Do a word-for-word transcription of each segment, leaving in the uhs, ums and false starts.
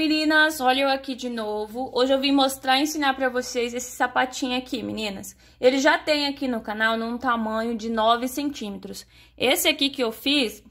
Meninas, olha eu aqui de novo. Hoje eu vim mostrar e ensinar pra vocês esse sapatinho aqui, meninas. Ele já tem aqui no canal num tamanho de nove centímetros. Esse aqui que eu fiz,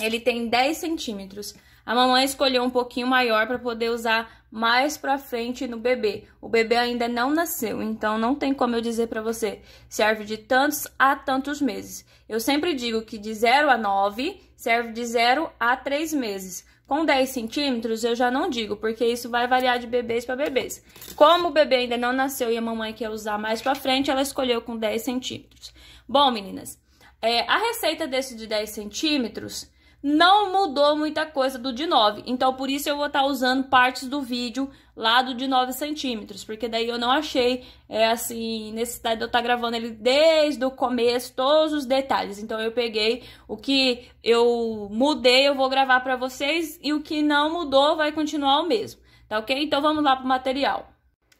ele tem dez centímetros. A mamãe escolheu um pouquinho maior pra poder usar mais pra frente no bebê. O bebê ainda não nasceu, então não tem como eu dizer pra você. Serve de tantos a tantos meses. Eu sempre digo que de zero a nove, serve de zero a três meses. Com dez centímetros, eu já não digo, porque isso vai variar de bebês para bebês. Como o bebê ainda não nasceu e a mamãe quer usar mais para frente, ela escolheu com dez centímetros. Bom, meninas, é, a receita desse de dez centímetros não mudou muita coisa do de nove. Então, por isso eu vou estar tá usando partes do vídeo lá do de nove centímetros, porque daí eu não achei, é, assim, necessidade de eu estar tá gravando ele desde o começo, todos os detalhes. Então, eu peguei o que eu mudei, eu vou gravar pra vocês, e o que não mudou vai continuar o mesmo, tá ok? Então, vamos lá pro material.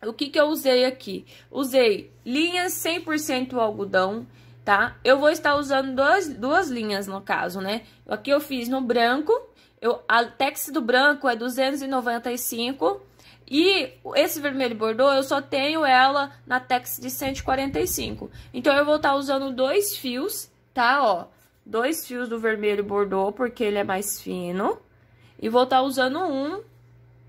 O que que eu usei aqui? Usei linhas cem por cento algodão, tá? Eu vou estar usando dois, duas linhas, no caso, né? Aqui eu fiz no branco, eu, a tex do branco é duzentos e noventa e cinco, e esse vermelho bordô, eu só tenho ela na tex de cento e quarenta e cinco. Então, eu vou estar usando dois fios, tá? Ó, dois fios do vermelho bordô, porque ele é mais fino, e vou estar usando um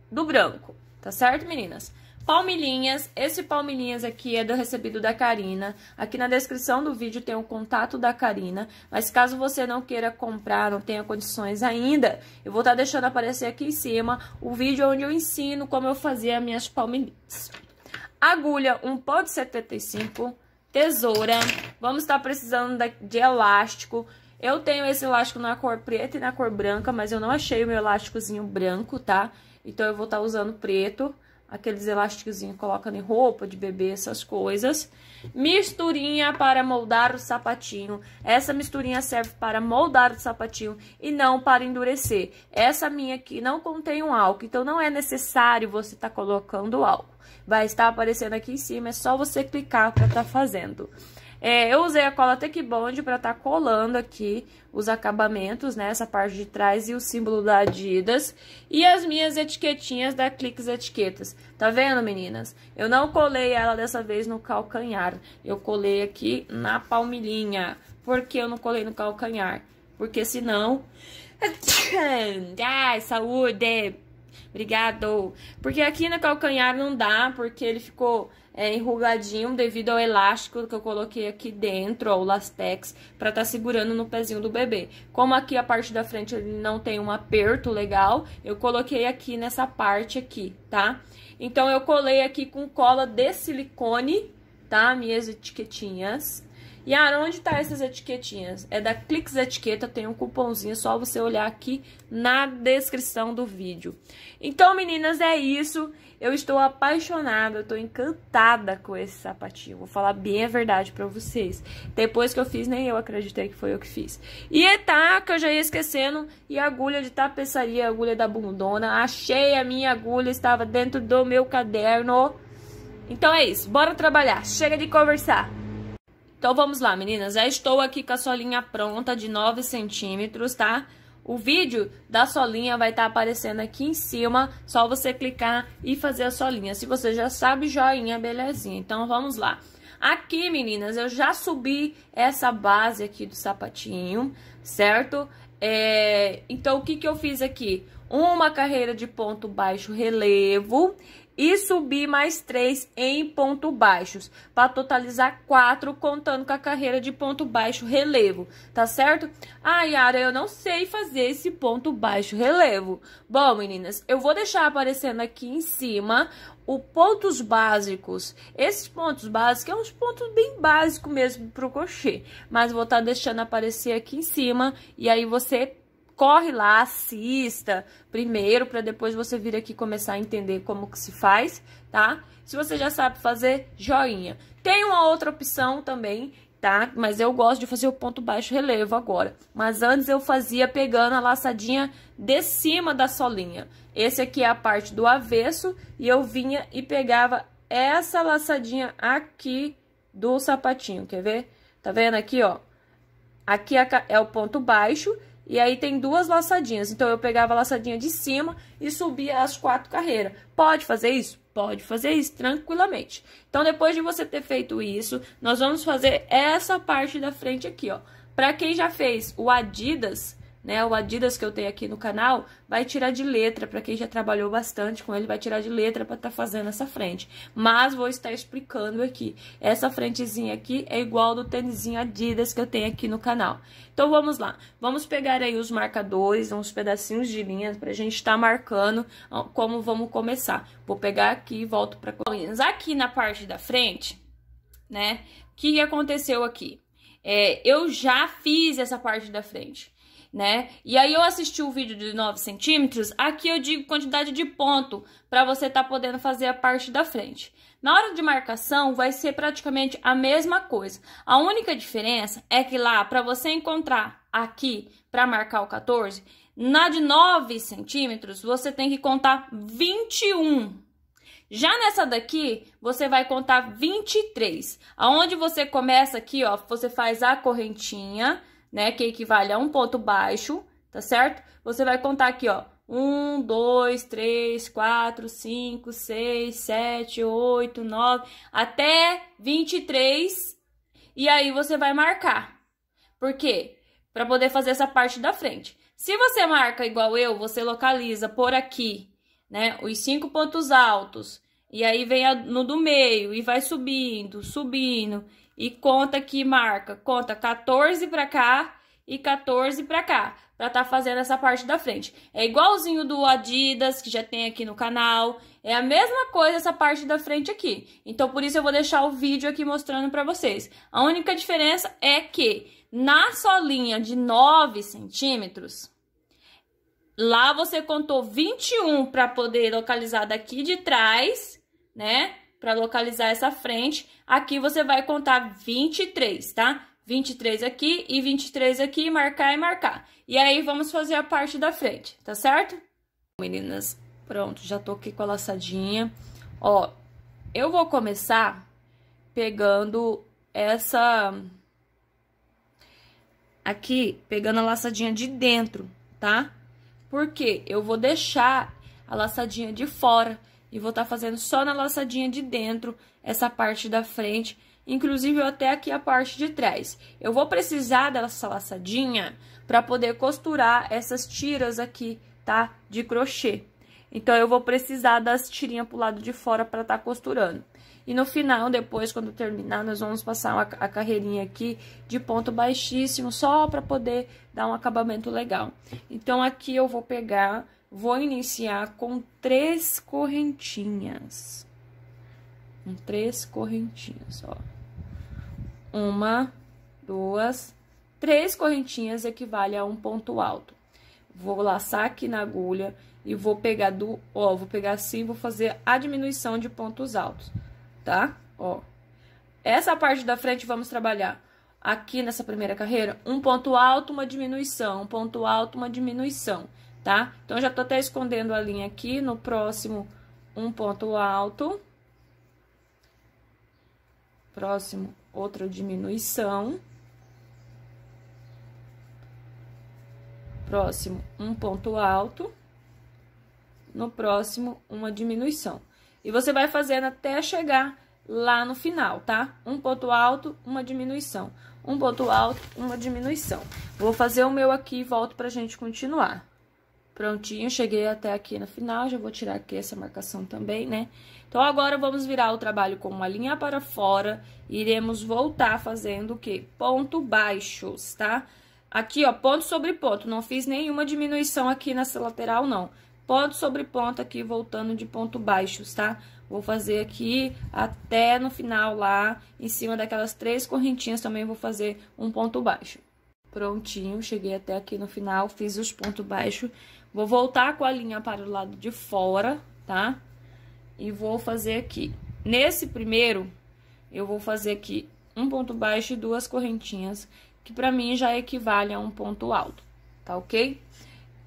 do branco, tá certo, meninas? Palmilhinhas, esse palmilhinhas aqui é do recebido da Karina. Aqui na descrição do vídeo tem o contato da Karina, mas caso você não queira comprar, não tenha condições ainda, eu vou estar tá deixando aparecer aqui em cima o vídeo onde eu ensino como eu fazia as minhas palmilhinhas. Agulha um ponto setenta e cinco, tesoura, vamos estar tá precisando de elástico. Eu tenho esse elástico na cor preta e na cor branca, mas eu não achei o meu elásticozinho branco, tá? Então, eu vou estar tá usando preto. Aqueles elásticozinhos colocando em roupa de bebê, essas coisas. Misturinha para moldar o sapatinho. Essa misturinha serve para moldar o sapatinho e não para endurecer. Essa minha aqui não contém um álcool, então não é necessário você tá colocando álcool. Vai estar aparecendo aqui em cima, é só você clicar para tá fazendo. É, eu usei a cola Tech Bond para tá colando aqui os acabamentos, né? Essa parte de trás e o símbolo da Adidas. E as minhas etiquetinhas da Clix Etiquetas. Tá vendo, meninas? Eu não colei ela dessa vez no calcanhar. Eu colei aqui na palmilhinha. Por que eu não colei no calcanhar? Porque senão... Ai, saúde! Obrigado! Porque aqui no calcanhar não dá, porque ele ficou... É, enrugadinho devido ao elástico que eu coloquei aqui dentro, ó, o lastex, pra tá segurando no pezinho do bebê. Como aqui a parte da frente ele não tem um aperto legal, eu coloquei aqui nessa parte aqui, tá? Então, eu colei aqui com cola de silicone, tá? Minhas etiquetinhas. E ah, onde tá essas etiquetinhas? É da Clix Etiqueta, tem um cupomzinho, só você olhar aqui na descrição do vídeo. Então, meninas, é isso. Eu estou apaixonada, eu tô encantada com esse sapatinho. Vou falar bem a verdade pra vocês. Depois que eu fiz, nem eu acreditei que foi eu que fiz. E etaca, eu já ia esquecendo. E agulha de tapeçaria, agulha da bundona. Achei a minha agulha, estava dentro do meu caderno. Então é isso, bora trabalhar, chega de conversar. Então, vamos lá, meninas. Já estou aqui com a solinha pronta de nove centímetros, tá? O vídeo da solinha vai estar aparecendo aqui em cima. Só você clicar e fazer a solinha. Se você já sabe, joinha, belezinha. Então, vamos lá. Aqui, meninas, eu já subi essa base aqui do sapatinho, certo? É... Então, o que que eu fiz aqui? Uma carreira de ponto baixo relevo... E subi mais três em ponto baixos, para totalizar quatro, contando com a carreira de ponto baixo relevo, tá certo? Ah, Yara, eu não sei fazer esse ponto baixo relevo. Bom, meninas, eu vou deixar aparecendo aqui em cima os pontos básicos. Esses pontos básicos é uns pontos bem básicos mesmo pro crochê, mas vou estar deixando aparecer aqui em cima, e aí você... Corre lá, assista primeiro, para depois você vir aqui começar a entender como que se faz, tá? Se você já sabe fazer, joinha. Tem uma outra opção também, tá? Mas eu gosto de fazer o ponto baixo relevo agora. Mas antes eu fazia pegando a laçadinha de cima da solinha. Esse aqui é a parte do avesso e eu vinha e pegava essa laçadinha aqui do sapatinho, quer ver? Tá vendo aqui, ó? Aqui é o ponto baixo e aí tem duas laçadinhas. Então, eu pegava a laçadinha de cima e subia as quatro carreiras. Pode fazer isso? Pode fazer isso tranquilamente. Então, depois de você ter feito isso, nós vamos fazer essa parte da frente aqui, ó. Pra quem já fez o Adidas, né, o Adidas que eu tenho aqui no canal, vai tirar de letra. Pra quem já trabalhou bastante com ele, vai tirar de letra pra tá fazendo essa frente. Mas vou estar explicando aqui. Essa frentezinha aqui é igual do tênisinho Adidas que eu tenho aqui no canal. Então, vamos lá. Vamos pegar aí os marcadores, uns pedacinhos de linha pra gente tá marcando como vamos começar. Vou pegar aqui e volto pra... Aqui na parte da frente, né, o que aconteceu aqui? É, eu já fiz essa parte da frente, né? E aí eu assisti o vídeo de nove centímetros, aqui eu digo quantidade de ponto para você tá podendo fazer a parte da frente. Na hora de marcação vai ser praticamente a mesma coisa. A única diferença é que lá para você encontrar aqui para marcar o quatorze, na de nove centímetros você tem que contar vinte e um. Já nessa daqui, você vai contar vinte e três. Aonde você começa aqui, ó, você faz a correntinha, né, que equivale a um ponto baixo, tá certo? Você vai contar aqui, ó, um, dois, três, quatro, cinco, seis, sete, oito, nove, até vinte e três, e aí você vai marcar. Por quê? Pra poder fazer essa parte da frente. Se você marca igual eu, você localiza por aqui, né, os cinco pontos altos, e aí vem a, no do meio, e vai subindo, subindo, e conta aqui, marca, conta quatorze pra cá e quatorze pra cá, pra tá fazendo essa parte da frente. É igualzinho do Adidas, que já tem aqui no canal, é a mesma coisa essa parte da frente aqui. Então, por isso eu vou deixar o vídeo aqui mostrando pra vocês. A única diferença é que na solinha de nove centímetros, lá você contou vinte e um pra poder localizar daqui de trás, né? Para localizar essa frente, aqui você vai contar vinte e três, tá? vinte e três aqui e vinte e três aqui, marcar e marcar. E aí, vamos fazer a parte da frente, tá certo? Meninas, pronto, já tô aqui com a laçadinha. Ó, eu vou começar pegando essa... Aqui, pegando a laçadinha de dentro, tá? Porque eu vou deixar a laçadinha de fora... E vou tá fazendo só na laçadinha de dentro, essa parte da frente, inclusive até aqui a parte de trás. Eu vou precisar dessa laçadinha pra poder costurar essas tiras aqui, tá? De crochê. Então, eu vou precisar das tirinhas pro lado de fora pra tá costurando. E no final, depois, quando terminar, nós vamos passar uma, a carreirinha aqui de ponto baixíssimo, só pra poder dar um acabamento legal. Então, aqui eu vou pegar... Vou iniciar com três correntinhas. Com três correntinhas, ó. Uma, duas, três correntinhas equivale a um ponto alto. Vou laçar aqui na agulha e vou pegar do... Ó, vou pegar assim, vou fazer a diminuição de pontos altos, tá? Ó. Essa parte da frente vamos trabalhar aqui nessa primeira carreira. Um ponto alto, uma diminuição. Um ponto alto, uma diminuição. Tá? Então, já tô até escondendo a linha aqui, no próximo, um ponto alto. Próximo, outra diminuição. Próximo, um ponto alto. No próximo, uma diminuição. E você vai fazendo até chegar lá no final, tá? Um ponto alto, uma diminuição. Um ponto alto, uma diminuição. Vou fazer o meu aqui e volto pra gente continuar. Prontinho, cheguei até aqui no final, já vou tirar aqui essa marcação também, né? Então, agora, vamos virar o trabalho com uma linha para fora e iremos voltar fazendo o quê? Ponto baixos, tá? Aqui, ó, ponto sobre ponto, não fiz nenhuma diminuição aqui nessa lateral, não. Ponto sobre ponto aqui, voltando de ponto baixos, tá? Vou fazer aqui até no final lá, em cima daquelas três correntinhas, também vou fazer um ponto baixo. Prontinho, cheguei até aqui no final, fiz os pontos baixos. Vou voltar com a linha para o lado de fora, tá? E vou fazer aqui. Nesse primeiro, eu vou fazer aqui um ponto baixo e duas correntinhas, que pra mim já equivale a um ponto alto, tá ok?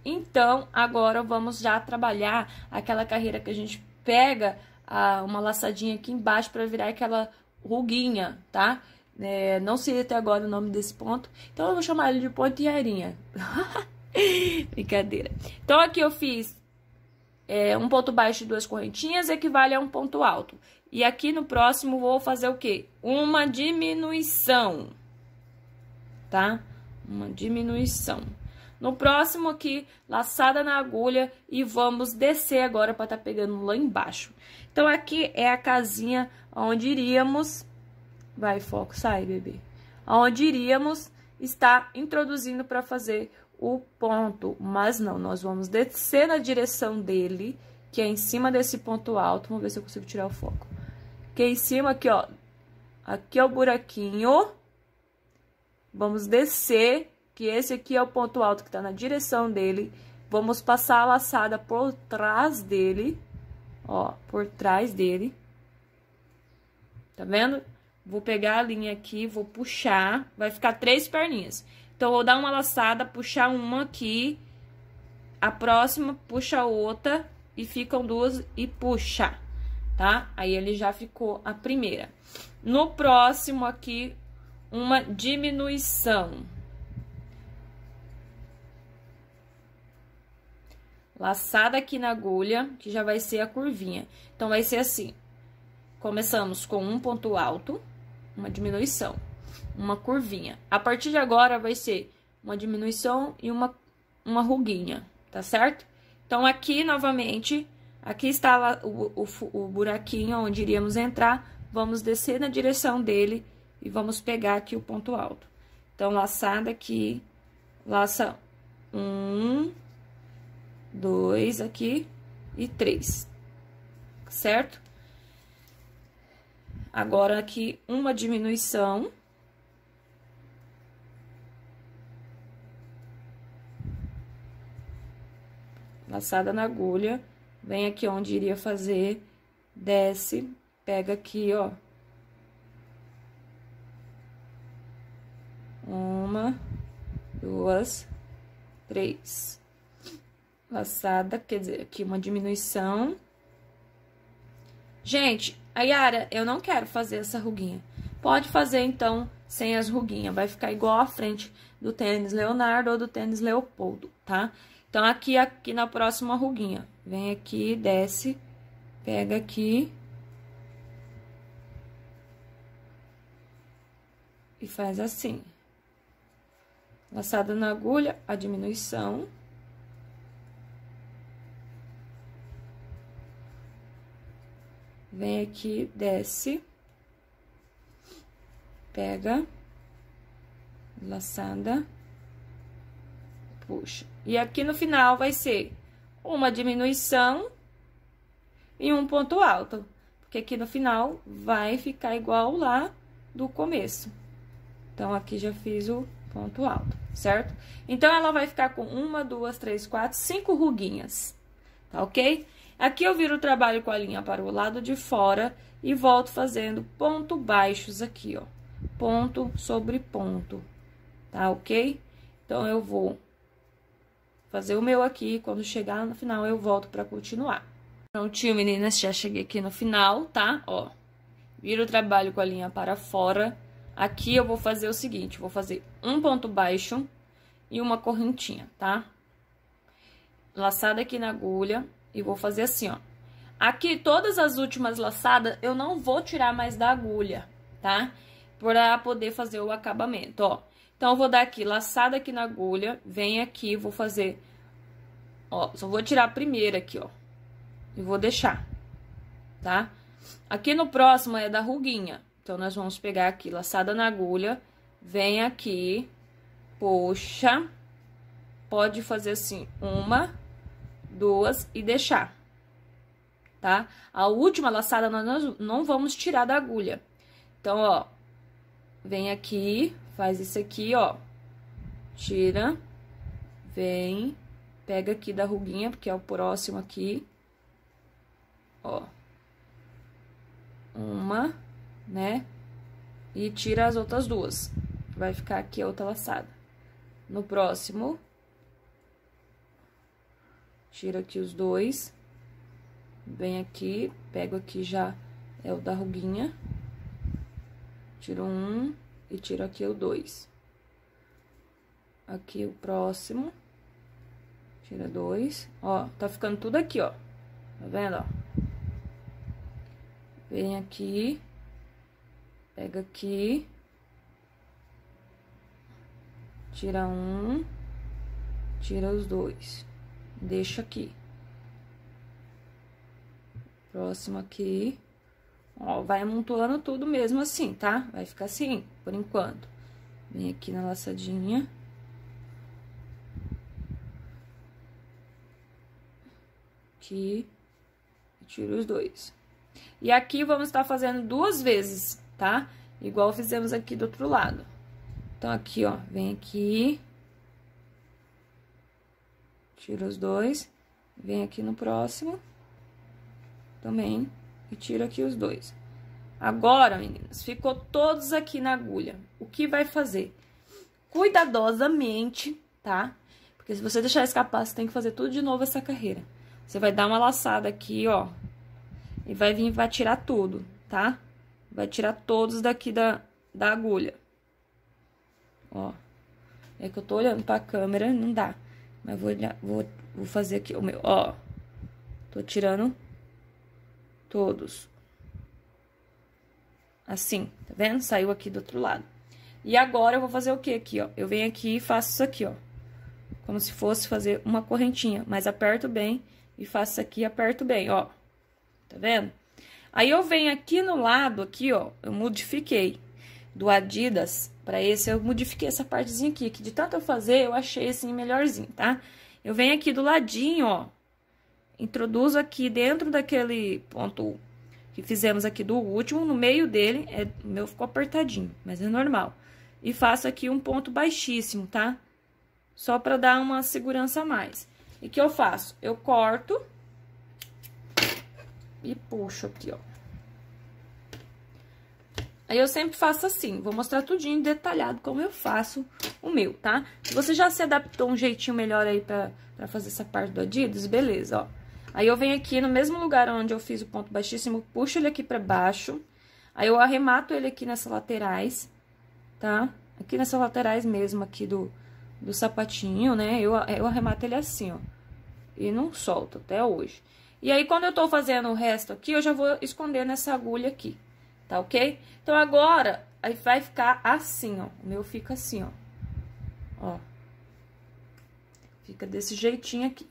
Então, agora vamos já trabalhar aquela carreira que a gente pega a, uma laçadinha aqui embaixo pra virar aquela ruguinha, tá? É, não sei até agora o nome desse ponto, então eu vou chamar ele de ponto Yarinha. Brincadeira. Então, aqui eu fiz é, um ponto baixo e duas correntinhas, equivale a um ponto alto. E aqui no próximo vou fazer o quê? Uma diminuição, tá? Uma diminuição. No próximo aqui, laçada na agulha e vamos descer agora para tá pegando lá embaixo. Então, aqui é a casinha onde iríamos... Vai, foco, sai, bebê. Onde iríamos estar introduzindo para fazer o ponto, mas não, nós vamos descer na direção dele, que é em cima desse ponto alto. Vamos ver se eu consigo tirar o foco. Que é em cima aqui, ó. Aqui é o buraquinho. Vamos descer, que esse aqui é o ponto alto que tá na direção dele. Vamos passar a laçada por trás dele, ó, por trás dele. Tá vendo? Vou pegar a linha aqui, vou puxar, vai ficar três perninhas. Então, vou dar uma laçada, puxar uma aqui, a próxima puxa a outra, e ficam duas e puxa, tá? Aí, ele já ficou a primeira. No próximo aqui, uma diminuição. Laçada aqui na agulha, que já vai ser a curvinha. Então, vai ser assim. Começamos com um ponto alto. Uma diminuição, uma curvinha. A partir de agora, vai ser uma diminuição e uma, uma ruguinha, tá certo? Então, aqui, novamente, aqui está o, o, o buraquinho onde iríamos entrar. Vamos descer na direção dele e vamos pegar aqui o ponto alto. Então, laçada aqui, laça um, dois aqui e três, certo? Agora, aqui, uma diminuição. Laçada na agulha. Vem aqui onde iria fazer. Desce. Pega aqui, ó. Uma, duas, três. Laçada, quer dizer, aqui uma diminuição. Gente... A Yara, eu não quero fazer essa ruguinha. Pode fazer, então, sem as ruguinhas. Vai ficar igual à frente do tênis Leonardo ou do tênis Leopoldo, tá? Então, aqui, aqui na próxima ruguinha. Vem aqui, desce, pega aqui. E faz assim. Laçada na agulha, a diminuição... Vem aqui, desce, pega, laçada, puxa. E aqui no final vai ser uma diminuição e um ponto alto. Porque aqui no final vai ficar igual lá do começo. Então, aqui já fiz o ponto alto, certo? Então, ela vai ficar com uma, duas, três, quatro, cinco ruguinhas, tá ok? Aqui eu viro o trabalho com a linha para o lado de fora e volto fazendo ponto baixos aqui, ó. Ponto sobre ponto, tá ok? Então, eu vou fazer o meu aqui, quando chegar no final eu volto para continuar. Prontinho, meninas, já cheguei aqui no final, tá? Ó, viro o trabalho com a linha para fora. Aqui eu vou fazer o seguinte, vou fazer um ponto baixo e uma correntinha, tá? Laçada aqui na agulha. E vou fazer assim, ó. Aqui, todas as últimas laçadas, eu não vou tirar mais da agulha, tá? Pra poder fazer o acabamento, ó. Então, eu vou dar aqui, laçada aqui na agulha, vem aqui, vou fazer... Ó, só vou tirar a primeira aqui, ó. E vou deixar, tá? Aqui no próximo é da ruguinha. Então, nós vamos pegar aqui, laçada na agulha, vem aqui, puxa. Pode fazer assim, uma... duas e deixar, tá? A última laçada nós não vamos tirar da agulha. Então, ó, vem aqui, faz isso aqui, ó, tira, vem, pega aqui da ruguinha, porque é o próximo aqui, ó, uma, né, e tira as outras duas. Vai ficar aqui a outra laçada. No próximo, tira aqui os dois, vem aqui, pego aqui já é o da ruguinha, tiro um e tiro aqui o dois. Aqui o próximo, tira dois, ó, tá ficando tudo aqui, ó, tá vendo, ó? Vem aqui, pega aqui, tira um, tira os dois, deixa aqui. Próximo aqui, ó, vai amontoando tudo mesmo assim, tá? Vai ficar assim, por enquanto. Vem aqui na laçadinha. Aqui, tira os dois. E aqui, vamos estar fazendo duas vezes, tá? Igual fizemos aqui do outro lado. Então, aqui, ó, vem aqui, tira os dois, vem aqui no próximo, também, e tira aqui os dois. Agora, meninas, ficou todos aqui na agulha. O que vai fazer? Cuidadosamente, tá? Porque se você deixar escapar, você tem que fazer tudo de novo essa carreira. Você vai dar uma laçada aqui, ó. E vai vir, vai tirar tudo, tá? Vai tirar todos daqui da, da agulha. Ó. É que eu tô olhando pra câmera, não dá. Mas vou olhar, vou, vou fazer aqui o meu, ó. Tô tirando todos. Assim, tá vendo? Saiu aqui do outro lado. E agora, eu vou fazer o quê aqui, ó? Eu venho aqui e faço isso aqui, ó. Como se fosse fazer uma correntinha, mas aperto bem e faço isso aqui e aperto bem, ó. Tá vendo? Aí, eu venho aqui no lado, aqui, ó, eu modifiquei. Do Adidas pra esse, eu modifiquei essa partezinha aqui, que de tanto eu fazer, eu achei, assim, melhorzinho, tá? Eu venho aqui do ladinho, ó, introduzo aqui dentro daquele ponto que fizemos aqui do último, no meio dele, é, o meu ficou apertadinho, mas é normal. E faço aqui um ponto baixíssimo, tá? Só pra dar uma segurança a mais. E que eu faço? Eu corto... E puxo aqui, ó. Aí, eu sempre faço assim. Vou mostrar tudinho detalhado como eu faço o meu, tá? Se você já se adaptou um jeitinho melhor aí pra, pra fazer essa parte do Adidas, beleza, ó. Aí, eu venho aqui no mesmo lugar onde eu fiz o ponto baixíssimo, puxo ele aqui pra baixo. Aí, eu arremato ele aqui nessas laterais, tá? Aqui nessas laterais mesmo, aqui do, do sapatinho, né? Eu, eu arremato ele assim, ó. E não solto até hoje. E aí, quando eu tô fazendo o resto aqui, eu já vou esconder nessa agulha aqui, tá ok? Então, agora, aí vai ficar assim, ó. O meu fica assim, ó. Ó. Fica desse jeitinho aqui,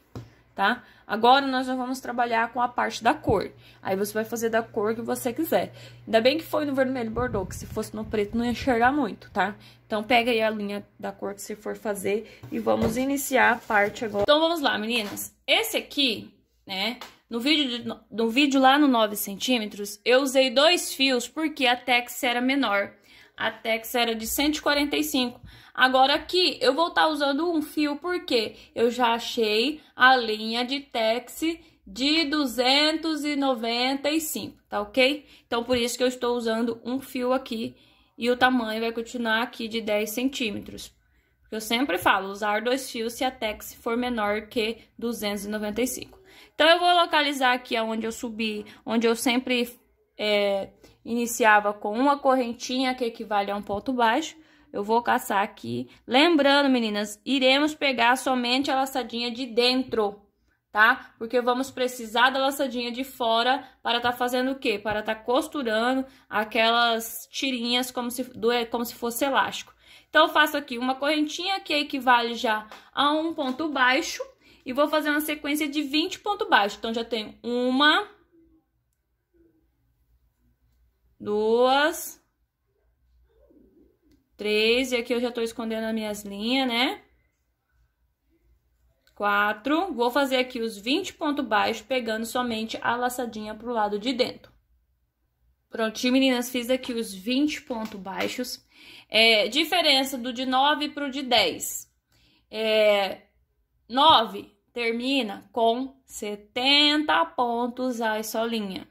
tá? Agora, nós já vamos trabalhar com a parte da cor. Aí, você vai fazer da cor que você quiser. Ainda bem que foi no vermelho bordô, que se fosse no preto, não ia enxergar muito, tá? Então, pega aí a linha da cor que você for fazer e vamos iniciar a parte agora. Então, vamos lá, meninas. Esse aqui, né? No vídeo, de, no vídeo lá no nove centímetros, eu usei dois fios porque a tex era menor. A tex era de cento e quarenta e cinco. Agora, aqui, eu vou estar usando um fio porque eu já achei a linha de tex de duzentos e noventa e cinco, tá ok? Então, por isso que eu estou usando um fio aqui e o tamanho vai continuar aqui de dez centímetros. Porque eu sempre falo, usar dois fios se a tex for menor que duzentos e noventa e cinco. Então, eu vou localizar aqui onde eu subi, onde eu sempre é, iniciava com uma correntinha, que equivale a um ponto baixo. Eu vou caçar aqui. Lembrando, meninas, iremos pegar somente a laçadinha de dentro, tá? Porque vamos precisar da laçadinha de fora para tá fazendo o quê? Para tá costurando aquelas tirinhas como se, como se fosse elástico. Então, eu faço aqui uma correntinha que equivale já a um ponto baixo. E vou fazer uma sequência de vinte pontos baixos. Então, já tenho uma, duas, três. E aqui eu já tô escondendo as minhas linhas, né? Quatro. Vou fazer aqui os vinte pontos baixos, pegando somente a laçadinha pro lado de dentro. Prontinho, meninas. Fiz aqui os vinte pontos baixos. É, diferença do de nove pro de dez. É... nove termina com setenta pontos a solinha.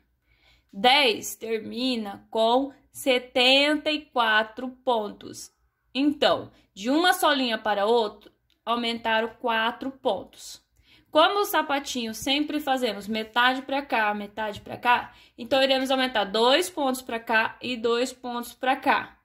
dez termina com setenta e quatro pontos. Então, de uma só linha para outra, aumentaram quatro pontos. Como o sapatinho sempre fazemos metade para cá, metade para cá, então iremos aumentar dois pontos para cá e dois pontos para cá.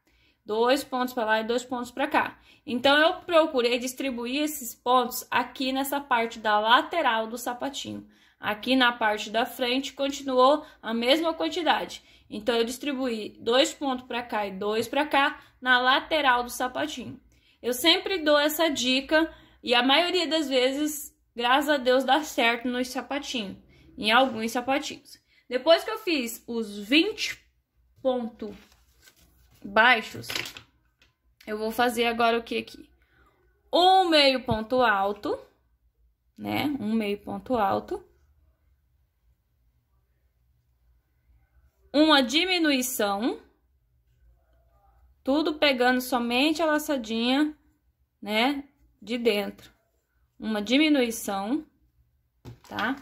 Dois pontos para lá e dois pontos para cá. Então, eu procurei distribuir esses pontos aqui nessa parte da lateral do sapatinho. Aqui na parte da frente, continuou a mesma quantidade. Então, eu distribuí dois pontos para cá e dois para cá na lateral do sapatinho. Eu sempre dou essa dica e a maioria das vezes, graças a Deus, dá certo nos sapatinhos. Em alguns sapatinhos. Depois que eu fiz os vinte pontos baixos, eu vou fazer agora o que aqui? Um meio ponto alto, né? Um meio ponto alto. Uma diminuição, tudo pegando somente a laçadinha, né, de dentro. Uma diminuição, tá?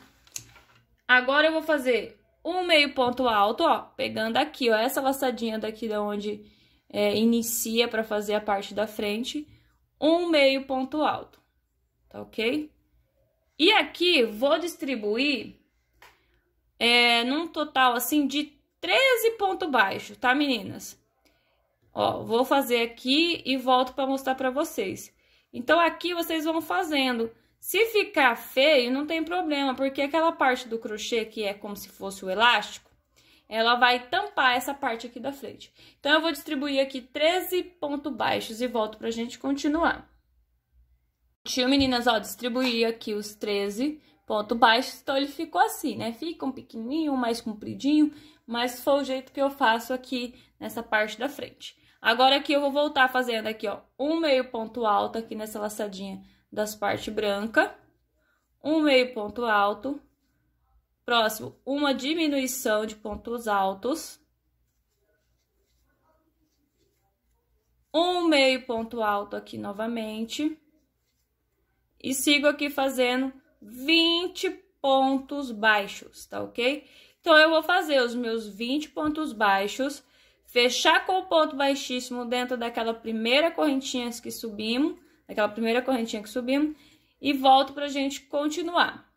Agora eu vou fazer um meio ponto alto, ó, pegando aqui, ó, essa laçadinha daqui da onde é, inicia para fazer a parte da frente, um meio ponto alto, tá ok? E aqui vou distribuir é, num total assim de treze pontos baixos, tá, meninas? Ó, vou fazer aqui e volto para mostrar para vocês. Então, aqui vocês vão fazendo. Se ficar feio, não tem problema, porque aquela parte do crochê que é como se fosse o elástico, ela vai tampar essa parte aqui da frente. Então, eu vou distribuir aqui treze pontos baixos e volto pra gente continuar. Tio, meninas, ó, distribuí aqui os treze pontos baixos, então ele ficou assim, né? Fica um pequenininho, mais compridinho, mas foi o jeito que eu faço aqui nessa parte da frente. Agora aqui eu vou voltar fazendo aqui, ó, um meio ponto alto aqui nessa laçadinha das partes brancas, um meio ponto alto, próximo, uma diminuição de pontos altos, um meio ponto alto aqui novamente, e sigo aqui fazendo vinte pontos baixos, tá ok? Então, eu vou fazer os meus vinte pontos baixos, fechar com o ponto baixíssimo dentro daquela primeira correntinha que subimos, daquela primeira correntinha que subimos, e volto pra gente continuar.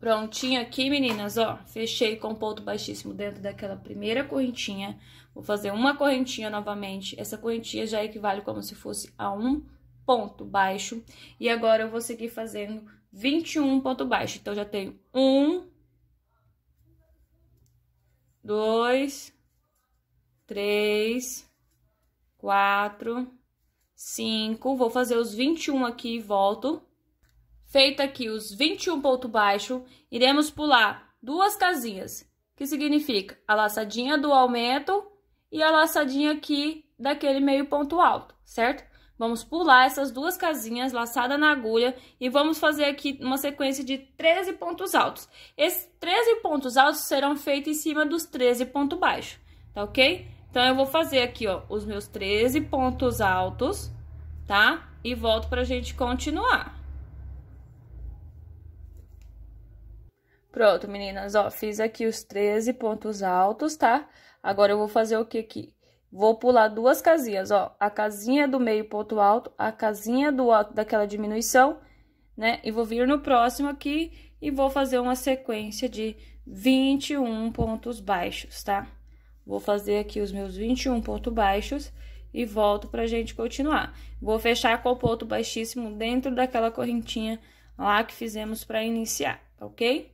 Prontinho aqui, meninas, ó, fechei com o ponto baixíssimo dentro daquela primeira correntinha, vou fazer uma correntinha novamente, essa correntinha já equivale como se fosse a um ponto baixo, e agora eu vou seguir fazendo vinte e um pontos baixos, então já tenho um... dois, três, quatro, cinco. Vou fazer os vinte e um aqui e volto. Feito aqui os vinte e um pontos baixos, iremos pular duas casinhas, que significa a laçadinha do aumento e a laçadinha aqui daquele meio ponto alto, certo? Vamos pular essas duas casinhas laçada na agulha e vamos fazer aqui uma sequência de treze pontos altos. Esses treze pontos altos serão feitos em cima dos treze pontos baixos, tá ok? Então, eu vou fazer aqui, ó, os meus treze pontos altos, tá? E volto pra gente continuar. Pronto, meninas, ó, fiz aqui os treze pontos altos, tá? Agora, eu vou fazer o que aqui? Vou pular duas casinhas, ó, a casinha do meio ponto alto, a casinha do alto daquela diminuição, né? E vou vir no próximo aqui e vou fazer uma sequência de vinte e um pontos baixos, tá? Vou fazer aqui os meus vinte e um pontos baixos e volto pra gente continuar. Vou fechar com o ponto baixíssimo dentro daquela correntinha lá que fizemos pra iniciar, tá ok?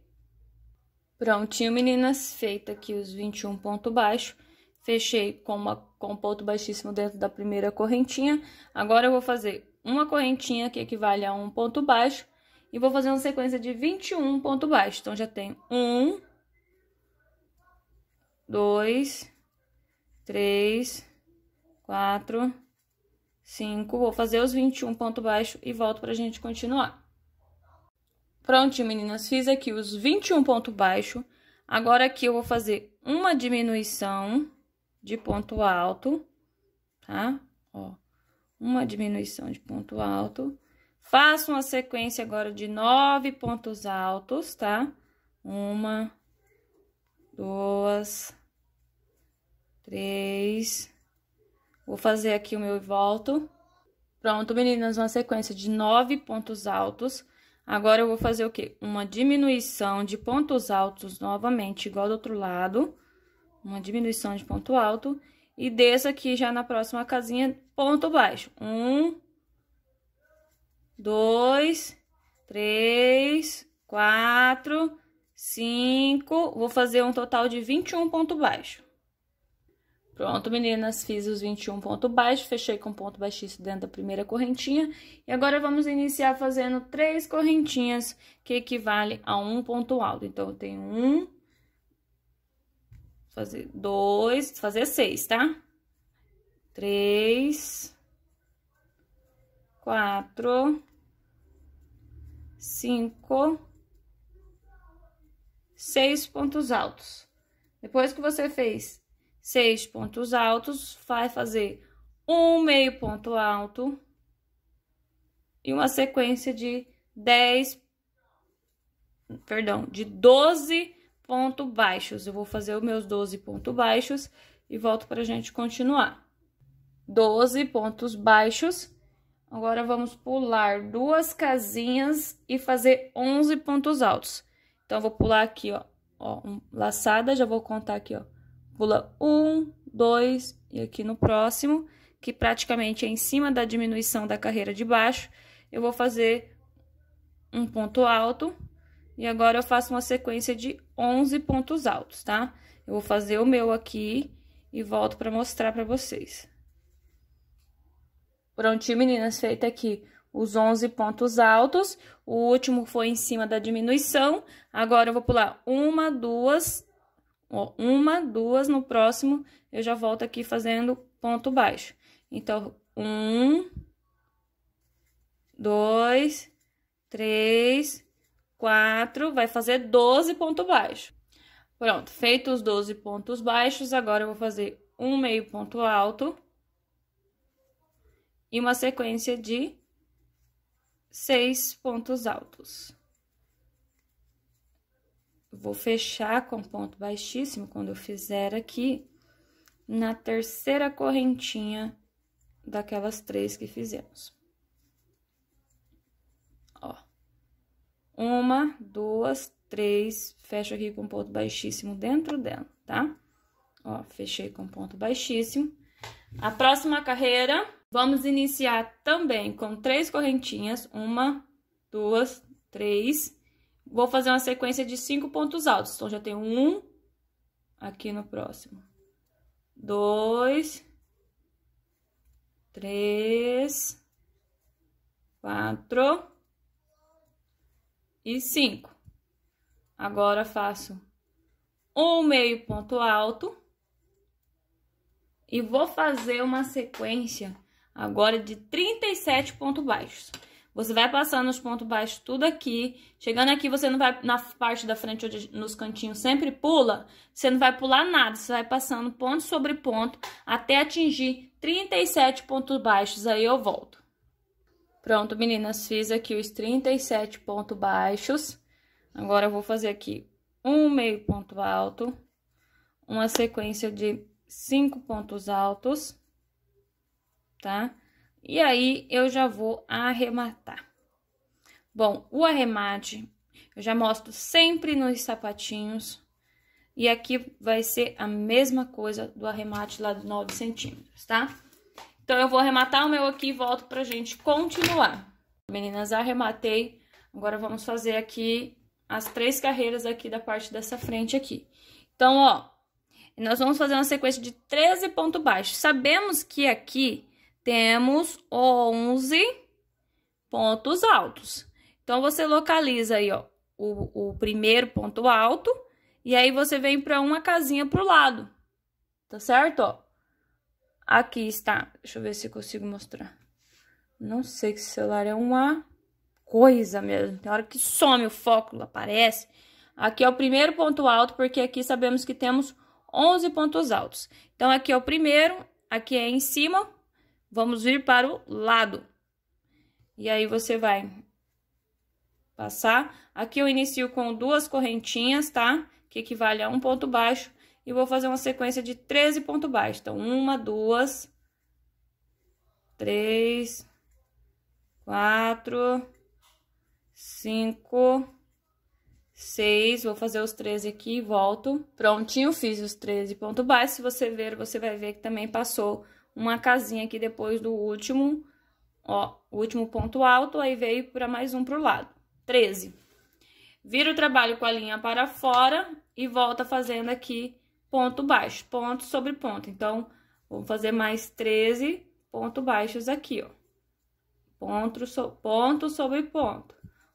Prontinho, meninas, feito aqui os vinte e um pontos baixos. Fechei com, uma, com um ponto baixíssimo dentro da primeira correntinha. Agora, eu vou fazer uma correntinha que equivale a um ponto baixo. E vou fazer uma sequência de vinte e um pontos baixos. Então, já tem um, dois, três, quatro, cinco. Vou fazer os vinte e um pontos baixos e volto pra gente continuar. Prontinho, meninas. Fiz aqui os vinte e um pontos baixos. Agora, aqui eu vou fazer uma diminuição de ponto alto, tá? Ó, uma diminuição de ponto alto. Faço uma sequência agora de nove pontos altos, tá? Uma, duas, três. Vou fazer aqui o meu e volto. Pronto, meninas, uma sequência de nove pontos altos. Agora, eu vou fazer o quê? Uma diminuição de pontos altos novamente, igual do outro lado. Uma diminuição de ponto alto. E desço aqui já na próxima casinha, ponto baixo. Um, dois, três, quatro, cinco. Vou fazer um total de vinte e um pontos baixos. Pronto, meninas, fiz os vinte e um pontos baixos, fechei com ponto baixíssimo dentro da primeira correntinha. E agora, vamos iniciar fazendo três correntinhas, que equivale a um ponto alto. Então, eu tenho um, fazer dois, fazer seis, tá? Três, quatro, cinco, seis pontos altos. Depois que você fez seis pontos altos, vai fazer um meio ponto alto e uma sequência de dez, perdão, de doze pontos baixos. Eu vou fazer os meus doze pontos baixos e volto pra gente continuar. doze pontos baixos. Agora, vamos pular duas casinhas e fazer onze pontos altos. Então, eu vou pular aqui, ó, ó, um, laçada, já vou contar aqui, ó. Pula um, dois, e aqui no próximo, que praticamente é em cima da diminuição da carreira de baixo, eu vou fazer um ponto alto, e agora eu faço uma sequência de onze pontos altos, tá? Eu vou fazer o meu aqui e volto pra mostrar pra vocês. Prontinho, meninas, feito aqui os onze pontos altos, o último foi em cima da diminuição, agora eu vou pular uma, duas... Ó, uma, duas, no próximo, eu já volto aqui fazendo ponto baixo. Então, um, dois, três, quatro, vai fazer doze pontos baixos. Pronto, feito os doze pontos baixos, agora eu vou fazer um meio ponto alto. E uma sequência de seis pontos altos. Vou fechar com ponto baixíssimo, quando eu fizer aqui, na terceira correntinha daquelas três que fizemos. Ó. Uma, duas, três, fecho aqui com ponto baixíssimo dentro dela, tá? Ó, fechei com ponto baixíssimo. A próxima carreira, vamos iniciar também com três correntinhas. Uma, duas, três... Vou fazer uma sequência de cinco pontos altos. Então, já tenho um aqui no próximo. Dois. Três. Quatro. E cinco. Agora, faço um meio ponto alto. E vou fazer uma sequência agora de trinta e sete pontos baixos. Você vai passando os pontos baixos tudo aqui. Chegando aqui, você não vai... Na parte da frente, onde nos cantinhos sempre pula, você não vai pular nada. Você vai passando ponto sobre ponto até atingir trinta e sete pontos baixos. Aí, eu volto. Pronto, meninas. Fiz aqui os trinta e sete pontos baixos. Agora, eu vou fazer aqui um meio ponto alto. Uma sequência de cinco pontos altos. Tá? E aí, eu já vou arrematar. Bom, o arremate, eu já mostro sempre nos sapatinhos. E aqui vai ser a mesma coisa do arremate lá de nove centímetros, tá? Então, eu vou arrematar o meu aqui e volto pra gente continuar. Meninas, arrematei. Agora, vamos fazer aqui as três carreiras aqui da parte dessa frente aqui. Então, ó, nós vamos fazer uma sequência de treze pontos baixos. Sabemos que aqui... temos onze pontos altos. Então, você localiza aí, ó, o, o primeiro ponto alto. E aí, você vem pra uma casinha pro lado. Tá certo, ó? Aqui está. Deixa eu ver se eu consigo mostrar. Não sei que esse celular é uma coisa mesmo. Tem hora que some o foco, aparece. Aqui é o primeiro ponto alto, porque aqui sabemos que temos onze pontos altos. Então, aqui é o primeiro. Aqui é em cima... Vamos vir para o lado. E aí, você vai passar. Aqui eu inicio com duas correntinhas, tá? Que equivale a um ponto baixo. e vou fazer uma sequência de treze pontos baixos. Então, uma, duas, três, quatro, cinco, seis. Vou fazer os treze aqui e volto. Prontinho, fiz os treze pontos baixos. Se você ver, você vai ver que também passou uma casinha aqui depois do último, ó, último ponto alto, aí veio para mais um pro lado. treze. Vira o trabalho com a linha para fora e volta fazendo aqui ponto baixo, ponto sobre ponto. Então, vou fazer mais treze pontos baixos aqui, ó. Ponto, so, ponto sobre ponto.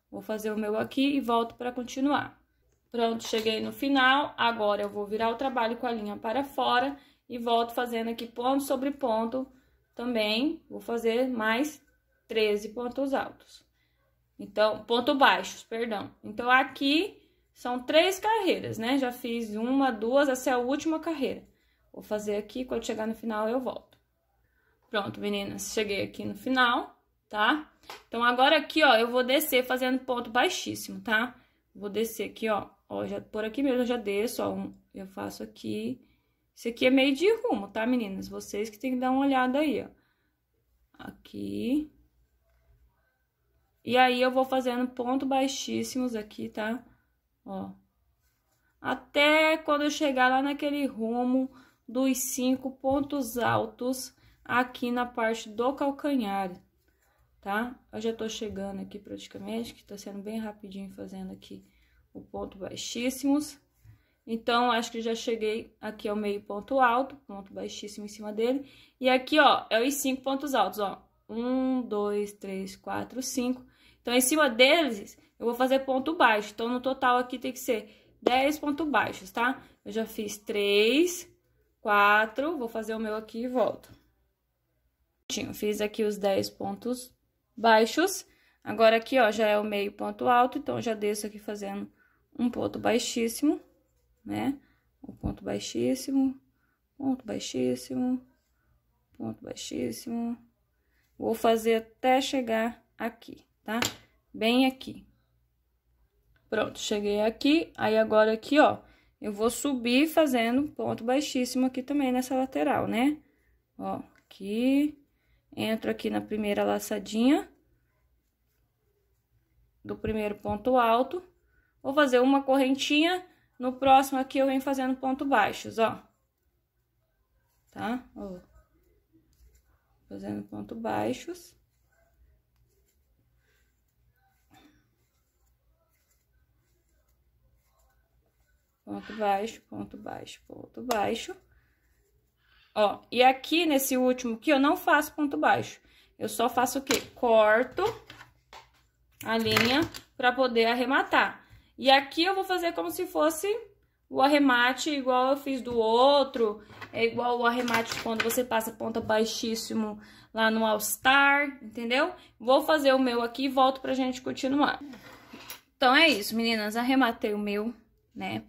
Vou fazer o meu aqui e volto para continuar. Pronto, cheguei no final. Agora, eu vou virar o trabalho com a linha para fora e volto fazendo aqui ponto sobre ponto também. Vou fazer mais treze pontos altos. Então, ponto baixos, perdão. Então, aqui são três carreiras, né? Já fiz uma, duas, essa é a última carreira. Vou fazer aqui, quando chegar no final, eu volto. Pronto, meninas, cheguei aqui no final, tá? Então, agora aqui, ó, eu vou descer fazendo ponto baixíssimo, tá? Vou descer aqui, ó, ó, já por aqui mesmo eu já desço, ó, um, eu faço aqui. Isso aqui é meio de rumo, tá, meninas? Vocês que tem que dar uma olhada aí, ó. Aqui... E aí, eu vou fazendo ponto baixíssimos aqui, tá? Ó. Até quando eu chegar lá naquele rumo dos cinco pontos altos aqui na parte do calcanhar, tá? Eu já tô chegando aqui praticamente, que tá sendo bem rapidinho fazendo aqui o ponto baixíssimos. Então, acho que já cheguei aqui ao meio ponto alto, ponto baixíssimo em cima dele. E aqui, ó, é os cinco pontos altos, ó. Um, dois, três, quatro, cinco. Então, em cima deles, eu vou fazer ponto baixo. Então, no total aqui tem que ser dez pontos baixos, tá? Eu já fiz três, quatro, vou fazer o meu aqui e volto. Fiz aqui os dez pontos baixos. Agora, aqui, ó, já é o meio ponto alto. Então, já desço aqui fazendo um ponto baixíssimo, né? Um ponto baixíssimo, ponto baixíssimo, ponto baixíssimo. Vou fazer até chegar aqui, tá? Bem aqui. Pronto, cheguei aqui. Aí, agora aqui, ó, eu vou subir fazendo ponto baixíssimo aqui também nessa lateral, né? Ó, aqui. Entro aqui na primeira laçadinha. Do primeiro ponto alto. Vou fazer uma correntinha. No próximo aqui, eu venho fazendo ponto baixos, ó. Tá? Ó. Fazendo ponto baixos. Ponto baixo, ponto baixo, ponto baixo. Ó, e aqui nesse último aqui eu não faço ponto baixo. Eu só faço o quê? Corto a linha pra poder arrematar. E aqui eu vou fazer como se fosse... O arremate igual eu fiz do outro, é igual o arremate quando você passa ponta baixíssimo lá no All Star, entendeu? Vou fazer o meu aqui e volto pra gente continuar. Então, é isso, meninas, arrematei o meu, né?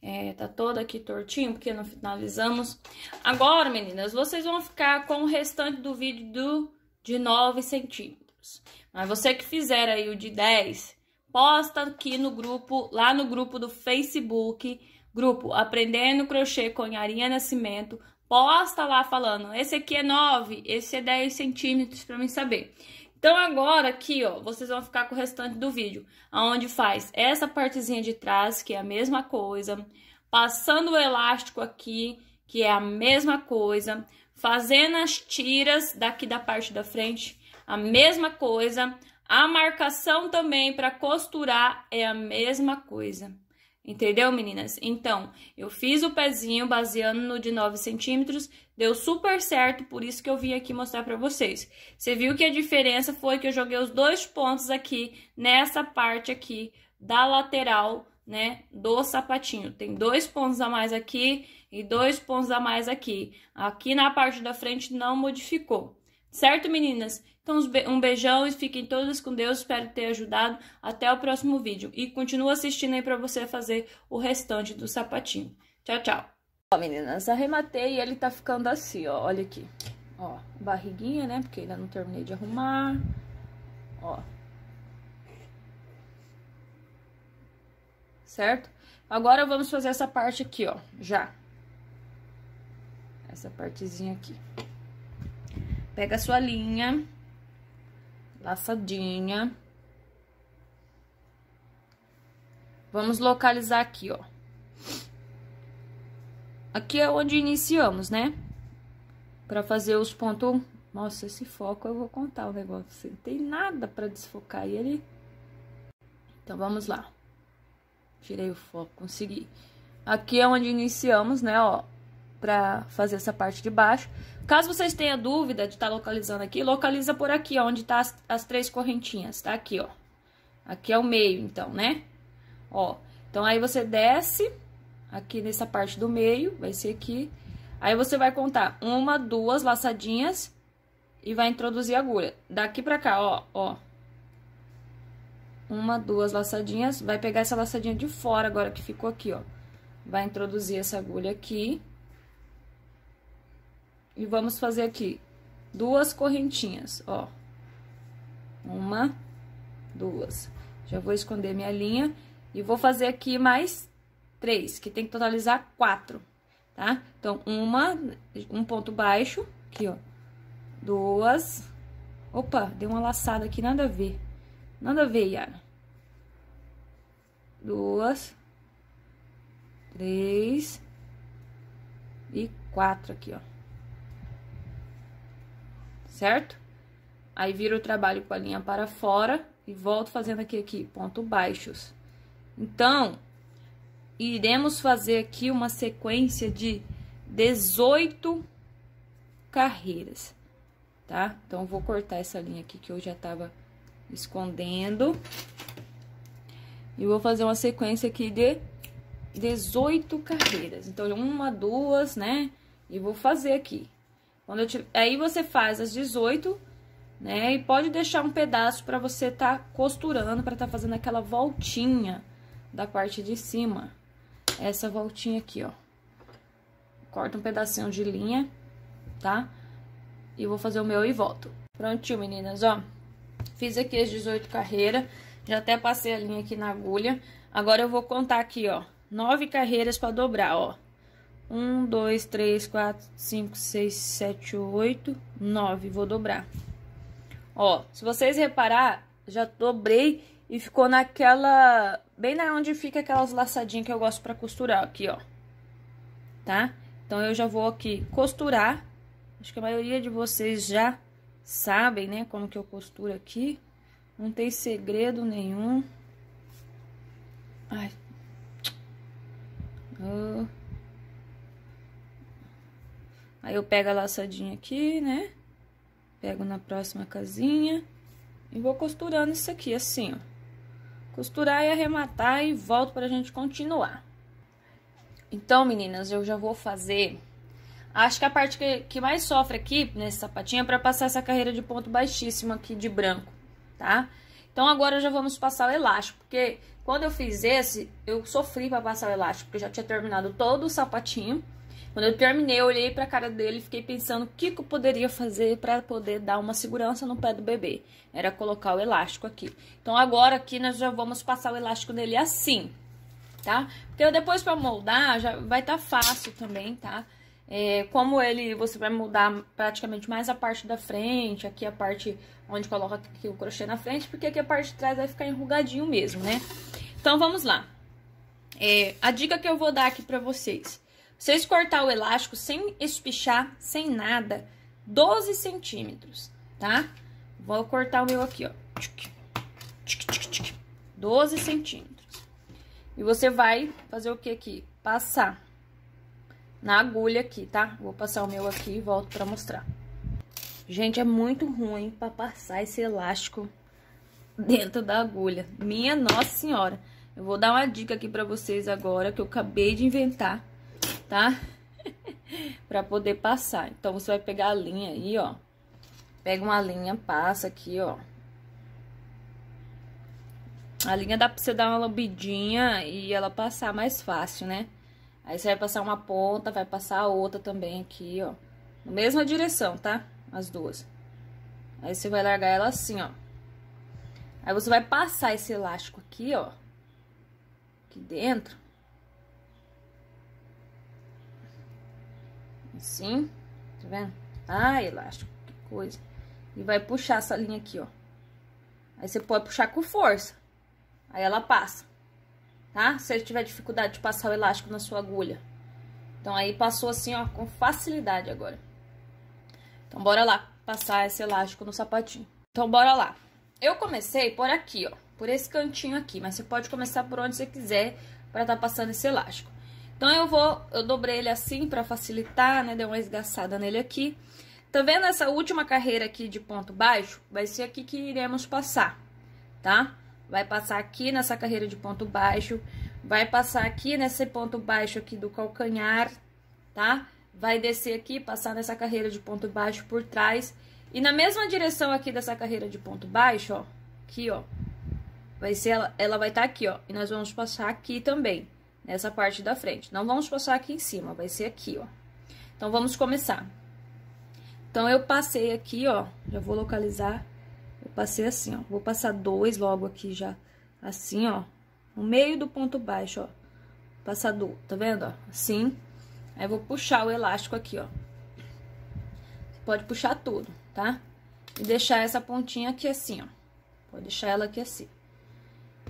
É, tá todo aqui tortinho, porque não finalizamos. Agora, meninas, vocês vão ficar com o restante do vídeo do, de nove centímetros. Mas você que fizer aí o de dez, posta aqui no grupo, lá no grupo do Facebook... Grupo Aprendendo Crochê com Yarinha Nascimento, posta lá falando, esse aqui é nove, esse é dez centímetros, pra mim saber. Então, agora aqui, ó, vocês vão ficar com o restante do vídeo, aonde faz essa partezinha de trás, que é a mesma coisa, passando o elástico aqui, que é a mesma coisa, fazendo as tiras daqui da parte da frente, a mesma coisa, a marcação também para costurar é a mesma coisa. Entendeu, meninas? Então, eu fiz o pezinho baseando no de nove centímetros, deu super certo, por isso que eu vim aqui mostrar pra vocês. Você viu que a diferença foi que eu joguei os dois pontos aqui, nessa parte aqui da lateral, né, do sapatinho. Tem dois pontos a mais aqui e dois pontos a mais aqui. Aqui na parte da frente não modificou. Certo, meninas? Então, um beijão e fiquem todas com Deus. Espero ter ajudado. Até o próximo vídeo. E continua assistindo aí pra você fazer o restante do sapatinho. Tchau, tchau. Ó, meninas, arrematei e ele tá ficando assim, ó. Olha aqui. Ó, barriguinha, né? Porque ainda não terminei de arrumar. Ó. Certo? Agora, vamos fazer essa parte aqui, ó. Já. essa partezinha aqui. Pega a sua linha laçadinha. Vamos localizar aqui, ó. Aqui é onde iniciamos, né? Pra fazer os pontos... Nossa, esse foco eu vou contar o negócio. Não tem nada pra desfocar ele. Então, vamos lá. Tirei o foco, consegui. Aqui é onde iniciamos, né, ó. Pra fazer essa parte de baixo. Caso vocês tenham dúvida de estar tá localizando aqui, localiza por aqui, ó, onde tá as, as três correntinhas. Tá aqui, ó. Aqui é o meio, então, né? Ó, então aí você desce aqui nessa parte do meio, vai ser aqui. Aí você vai contar uma, duas laçadinhas e vai introduzir a agulha. Daqui pra cá, ó, ó. Uma, duas laçadinhas, vai pegar essa laçadinha de fora agora que ficou aqui, ó. Vai introduzir essa agulha aqui. E vamos fazer aqui duas correntinhas, ó. Uma, duas. Já vou esconder minha linha. E vou fazer aqui mais três, que tem que totalizar quatro, tá? Então, uma, um ponto baixo, aqui, ó. Duas. Opa, deu uma laçada aqui, nada a ver. Nada a ver, Yara. Duas. Três. E quatro aqui, ó. Certo? Aí, viro o trabalho com a linha para fora e volto fazendo aqui, aqui, ponto baixos. Então, iremos fazer aqui uma sequência de dezoito carreiras, tá? Então, eu vou cortar essa linha aqui que eu já tava escondendo. E vou fazer uma sequência aqui de dezoito carreiras. Então, uma, duas, né? E vou fazer aqui. Quando eu tiver... Aí, você faz as dezoito, né? E pode deixar um pedaço pra você tá costurando, pra tá fazendo aquela voltinha da parte de cima, essa voltinha aqui, ó. Corta um pedacinho de linha, tá? E vou fazer o meu e volto. Prontinho, meninas, ó. Fiz aqui as dezoito carreiras, já até passei a linha aqui na agulha. Agora eu vou contar aqui, ó, nove carreiras pra dobrar, ó. um, dois, três, quatro, cinco, seis, sete, oito, nove, vou dobrar. Ó, se vocês reparar, já dobrei e ficou naquela... Bem na onde fica aquelas laçadinhas que eu gosto pra costurar aqui, ó. Tá? Então, eu já vou aqui costurar. Acho que a maioria de vocês já sabem, né? Como que eu costuro aqui. Não tem segredo nenhum. Ai. Oh. Aí, eu pego a laçadinha aqui, né? Pego na próxima casinha. E vou costurando isso aqui, assim, ó. Costurar e arrematar e volto pra gente continuar. Então, meninas, eu já vou fazer... Acho que a parte que, que mais sofre aqui, nesse sapatinho, é pra passar essa carreira de ponto baixíssimo aqui de branco, tá? Então, agora já vamos passar o elástico, porque quando eu fiz esse, eu sofri pra passar o elástico, porque eu já tinha terminado todo o sapatinho. Quando eu terminei, eu olhei pra cara dele e fiquei pensando o que que eu poderia fazer pra poder dar uma segurança no pé do bebê. Era colocar o elástico aqui. Então, agora aqui nós já vamos passar o elástico nele assim, tá? Porque depois pra moldar já vai estar fácil também, tá? É, como ele, você vai moldar praticamente mais a parte da frente, aqui a parte onde coloca aqui o crochê na frente, porque aqui a parte de trás vai ficar enrugadinho mesmo, né? Então, vamos lá. É, a dica que eu vou dar aqui pra vocês... Vocês cortar o elástico sem espichar, sem nada, doze centímetros, tá? Vou cortar o meu aqui, ó. doze centímetros. E você vai fazer o que aqui? Passar na agulha aqui, tá? Vou passar o meu aqui e volto pra mostrar. Gente, é muito ruim pra passar esse elástico dentro da agulha. Minha Nossa Senhora! Eu vou dar uma dica aqui pra vocês agora, que eu acabei de inventar. Tá? Pra poder passar. Então, você vai pegar a linha aí, ó. Pega uma linha, passa aqui, ó. A linha dá pra você dar uma lambidinha e ela passar mais fácil, né? Aí, você vai passar uma ponta, vai passar a outra também aqui, ó. Na mesma direção, tá? As duas. Aí, você vai largar ela assim, ó. Aí, você vai passar esse elástico aqui, ó. Aqui dentro. assim, tá vendo? Ah, elástico, que coisa. E vai puxar essa linha aqui, ó. Aí você pode puxar com força. Aí ela passa, tá? Se você tiver dificuldade de passar o elástico na sua agulha. Então, aí passou assim, ó, com facilidade agora. Então, bora lá passar esse elástico no sapatinho. Então, bora lá. Eu comecei por aqui, ó, por esse cantinho aqui, mas você pode começar por onde você quiser pra tá passando esse elástico. Então, eu vou, eu dobrei ele assim pra facilitar, né, dei uma esgaçada nele aqui. Tá vendo essa última carreira aqui de ponto baixo? Vai ser aqui que iremos passar, tá? Vai passar aqui nessa carreira de ponto baixo, vai passar aqui nesse ponto baixo aqui do calcanhar, tá? Vai descer aqui, passar nessa carreira de ponto baixo por trás. E na mesma direção aqui dessa carreira de ponto baixo, ó, aqui, ó, vai ser, ela, ela vai estar aqui, ó, e nós vamos passar aqui também, nessa parte da frente. Não vamos passar aqui em cima, vai ser aqui, ó. Então, vamos começar. Então, eu passei aqui, ó, já vou localizar, eu passei assim, ó, vou passar dois logo aqui já, assim, ó, no meio do ponto baixo, ó, passar dois, tá vendo, ó, assim, aí eu vou puxar o elástico aqui, ó, você pode puxar tudo, tá? E deixar essa pontinha aqui assim, ó, pode deixar ela aqui assim,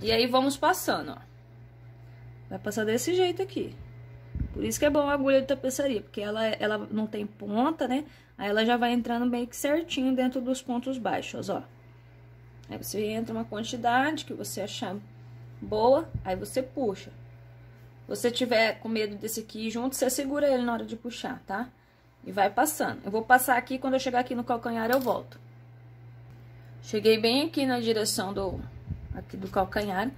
e aí vamos passando, ó, vai passar desse jeito aqui. Por isso que é bom a agulha de tapeçaria, porque ela, ela não tem ponta, né? Aí ela já vai entrando bem que certinho dentro dos pontos baixos, ó. Aí você entra uma quantidade que você achar boa, aí você puxa. Se você tiver com medo desse aqui junto, você segura ele na hora de puxar, tá? E vai passando. Eu vou passar aqui, quando eu chegar aqui no calcanhar eu volto. Cheguei bem aqui na direção do, aqui do calcanhar.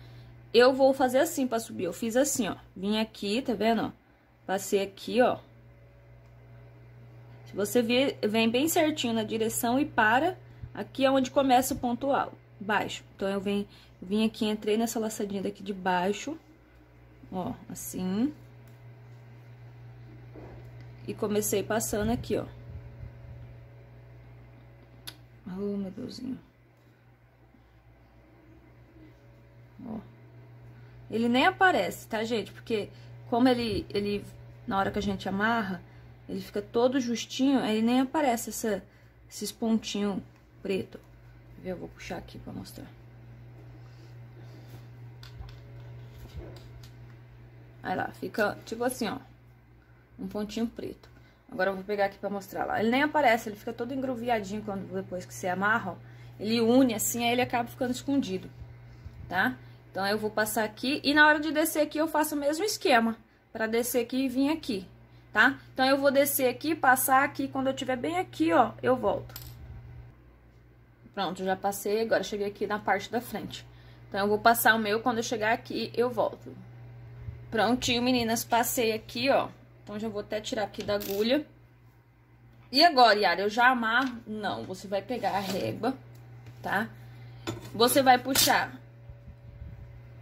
Eu vou fazer assim pra subir, eu fiz assim, ó. Vim aqui, tá vendo, ó? Passei aqui, ó. Se você vir, vem bem certinho na direção e para, aqui é onde começa o ponto alto, baixo. Então, eu vim, vim aqui, entrei nessa laçadinha daqui de baixo, ó, assim. E comecei passando aqui, ó. Oh, meu Deusinho. Ó. Ele nem aparece, tá, gente? Porque... Como ele, ele, na hora que a gente amarra, ele fica todo justinho, aí nem aparece essa, esses pontinhos preto. Eu vou puxar aqui pra mostrar. Aí lá, fica tipo assim, ó, um pontinho preto. Agora eu vou pegar aqui pra mostrar lá. Ele nem aparece, ele fica todo engruviadinho quando, depois que você amarra, ó. Ele une assim, aí ele acaba ficando escondido, tá? Então, eu vou passar aqui e na hora de descer aqui eu faço o mesmo esquema, pra descer aqui e vir aqui, tá? Então, eu vou descer aqui, passar aqui, quando eu tiver bem aqui, ó, eu volto. Pronto, já passei, agora cheguei aqui na parte da frente. Então, eu vou passar o meu, quando eu chegar aqui, eu volto. Prontinho, meninas, passei aqui, ó. Então, já vou até tirar aqui da agulha. E agora, Yara, eu já amarro? Não, você vai pegar a régua, tá? Você vai puxar...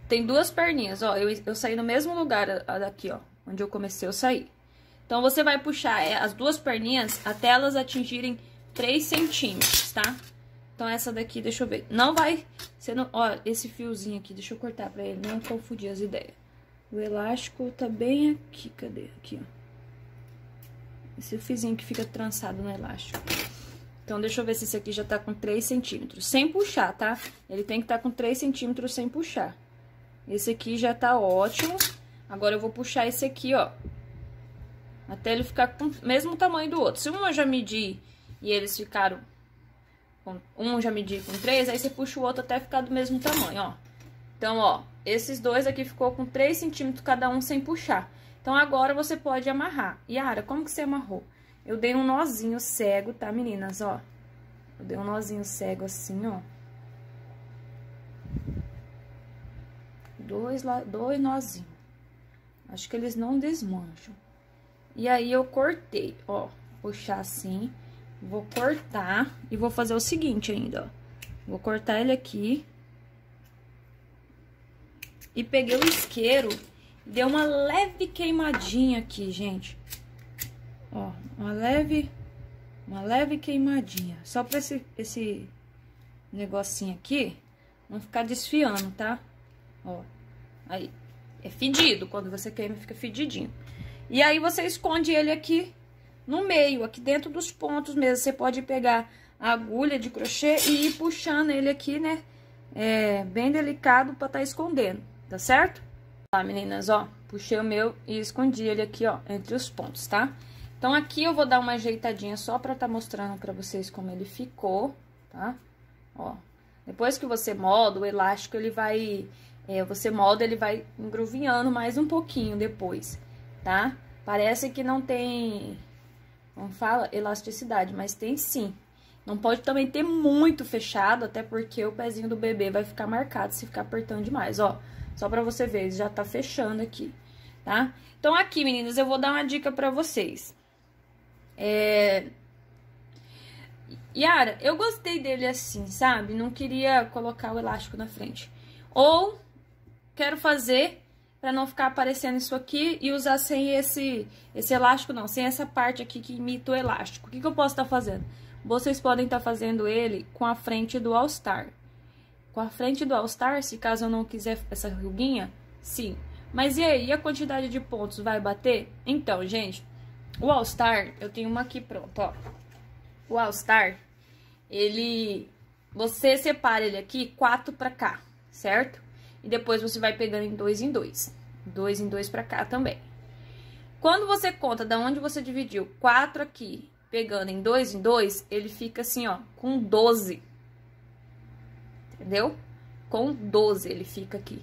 Tem duas perninhas, ó, eu, eu saí no mesmo lugar daqui, ó, onde eu comecei, eu saí. Então, você vai puxar as duas perninhas até elas atingirem três centímetros, tá? Então, essa daqui, deixa eu ver, não vai... Você não, ó, esse fiozinho aqui, deixa eu cortar pra ele, não confundir as ideias. O elástico tá bem aqui, cadê? Aqui, ó. Esse fiozinho que fica trançado no elástico. Então, deixa eu ver se esse aqui já tá com três centímetros, sem puxar, tá? Ele tem que tá com três centímetros sem puxar. Esse aqui já tá ótimo. Agora, eu vou puxar esse aqui, ó. Até ele ficar com o mesmo tamanho do outro. Se um eu já medi e eles ficaram... Com, um já medi com três, aí você puxa o outro até ficar do mesmo tamanho, ó. Então, ó, esses dois aqui ficou com três centímetros cada um sem puxar. Então, agora você pode amarrar. Yara, como que você amarrou? Eu dei um nozinho cego, tá, meninas? Ó, eu dei um nozinho cego assim, ó. Dois, dois nozinhos. Acho que eles não desmancham. E aí, eu cortei, ó. Puxar assim. Vou cortar. E vou fazer o seguinte ainda, ó. Vou cortar ele aqui. E peguei o isqueiro. Deu uma leve queimadinha aqui, gente. Ó, uma leve... Uma leve queimadinha. Só pra esse, esse negocinho aqui não ficar desfiando, tá? Ó. Aí, é fedido, quando você queima fica fedidinho. E aí, você esconde ele aqui no meio, aqui dentro dos pontos mesmo. Você pode pegar a agulha de crochê e ir puxando ele aqui, né? É bem delicado pra tá escondendo, tá certo? Tá, meninas, ó, puxei o meu e escondi ele aqui, ó, entre os pontos, tá? Então, aqui eu vou dar uma ajeitadinha só pra tá mostrando pra vocês como ele ficou, tá? Ó, depois que você molda, o elástico, ele vai... É, você molda, ele vai engruvinhando mais um pouquinho depois, tá? Parece que não tem, como fala, elasticidade, mas tem sim. Não pode também ter muito fechado, até porque o pezinho do bebê vai ficar marcado se ficar apertando demais, ó. Só pra você ver, já tá fechando aqui, tá? Então, aqui, meninas, eu vou dar uma dica pra vocês. É... Yara, eu gostei dele assim, sabe? Não queria colocar o elástico na frente. Ou quero fazer pra não ficar aparecendo isso aqui e usar sem esse, esse elástico, não. Sem essa parte aqui que imita o elástico. O que, que eu posso estar fazendo? Vocês podem estar fazendo ele com a frente do All Star. Com a frente do All Star, se caso eu não quiser essa ruguinha, sim. Mas e aí, e a quantidade de pontos vai bater? Então, gente, o All Star, eu tenho uma aqui pronta, ó. O All Star, ele... Você separa ele aqui, quatro pra cá, certo? E depois você vai pegando em dois em dois. Dois em dois pra cá também. Quando você conta da onde você dividiu quatro aqui, pegando em dois em dois, ele fica assim, ó, com doze. Entendeu? Com doze ele fica aqui.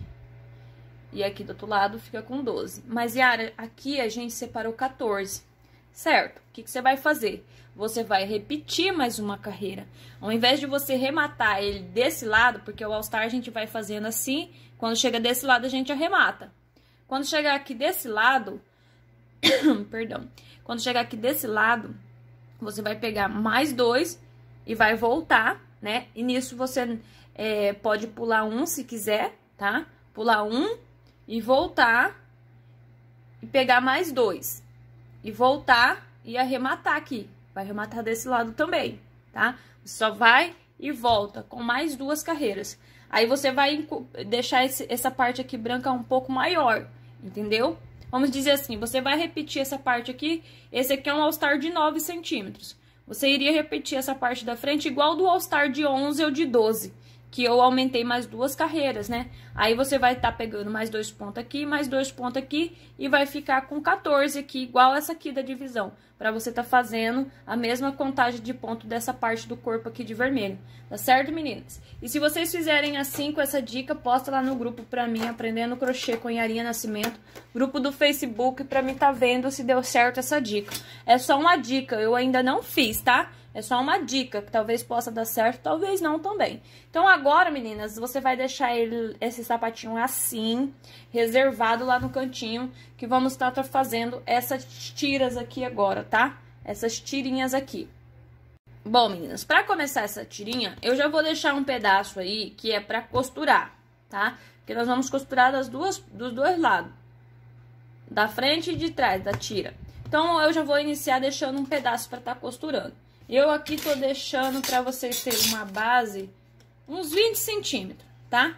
E aqui do outro lado fica com doze. Mas, Yara, aqui a gente separou quatorze, certo? O que, que você vai fazer? Você vai repetir mais uma carreira. Ao invés de você rematar ele desse lado, porque o All Star a gente vai fazendo assim, quando chega desse lado a gente arremata. Quando chegar aqui desse lado... Perdão. Quando chegar aqui desse lado, você vai pegar mais dois e vai voltar, né? E nisso você é, pode pular um se quiser, tá? Pular um e voltar e pegar mais dois. E voltar e arrematar aqui. Vai arrematar desse lado também, tá? Você só vai e volta com mais duas carreiras. Aí você vai deixar esse, essa parte aqui branca um pouco maior, entendeu? Vamos dizer assim, você vai repetir essa parte aqui. Esse aqui é um All Star de nove centímetros. Você iria repetir essa parte da frente igual do All Star de onze ou de doze. Que eu aumentei mais duas carreiras, né? Aí você vai estar tá pegando mais dois pontos aqui, mais dois pontos aqui, e vai ficar com quatorze aqui, igual essa aqui da divisão. Pra você tá fazendo a mesma contagem de ponto dessa parte do corpo aqui de vermelho. Tá certo, meninas? E se vocês fizerem assim com essa dica, posta lá no grupo pra mim, Aprendendo Crochê com Yarinha Nascimento, grupo do Facebook, pra mim tá vendo se deu certo essa dica. É só uma dica, eu ainda não fiz, tá? É só uma dica, que talvez possa dar certo, talvez não também. Então, agora, meninas, você vai deixar ele, esse sapatinho assim, reservado lá no cantinho, que vamos estar tá, tá fazendo essas tiras aqui agora, tá? Essas tirinhas aqui. Bom, meninas, pra começar essa tirinha, eu já vou deixar um pedaço aí, que é pra costurar, tá? Porque nós vamos costurar das duas, dos dois lados, da frente e de trás da tira. Então, eu já vou iniciar deixando um pedaço pra tá costurando. Eu aqui tô deixando pra vocês terem uma base, uns vinte centímetros, tá?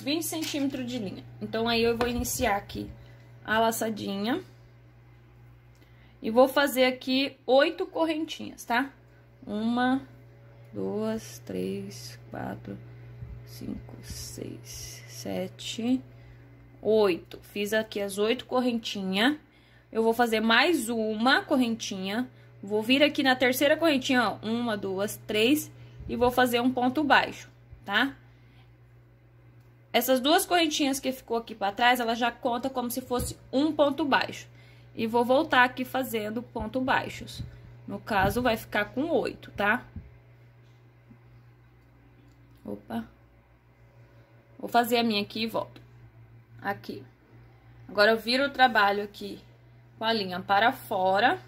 vinte centímetros de linha. Então, aí eu vou iniciar aqui a laçadinha. E vou fazer aqui oito correntinhas, tá? Uma, duas, três, quatro, cinco, seis, sete, oito. Fiz aqui as oito correntinhas. Eu vou fazer mais uma correntinha. Vou vir aqui na terceira correntinha, ó, uma, duas, três, e vou fazer um ponto baixo, tá? Essas duas correntinhas que ficou aqui pra trás, ela já conta como se fosse um ponto baixo. E vou voltar aqui fazendo ponto baixos. No caso, vai ficar com oito, tá? Opa! Vou fazer a minha aqui e volto. Aqui. Agora, eu viro o trabalho aqui com a linha para fora...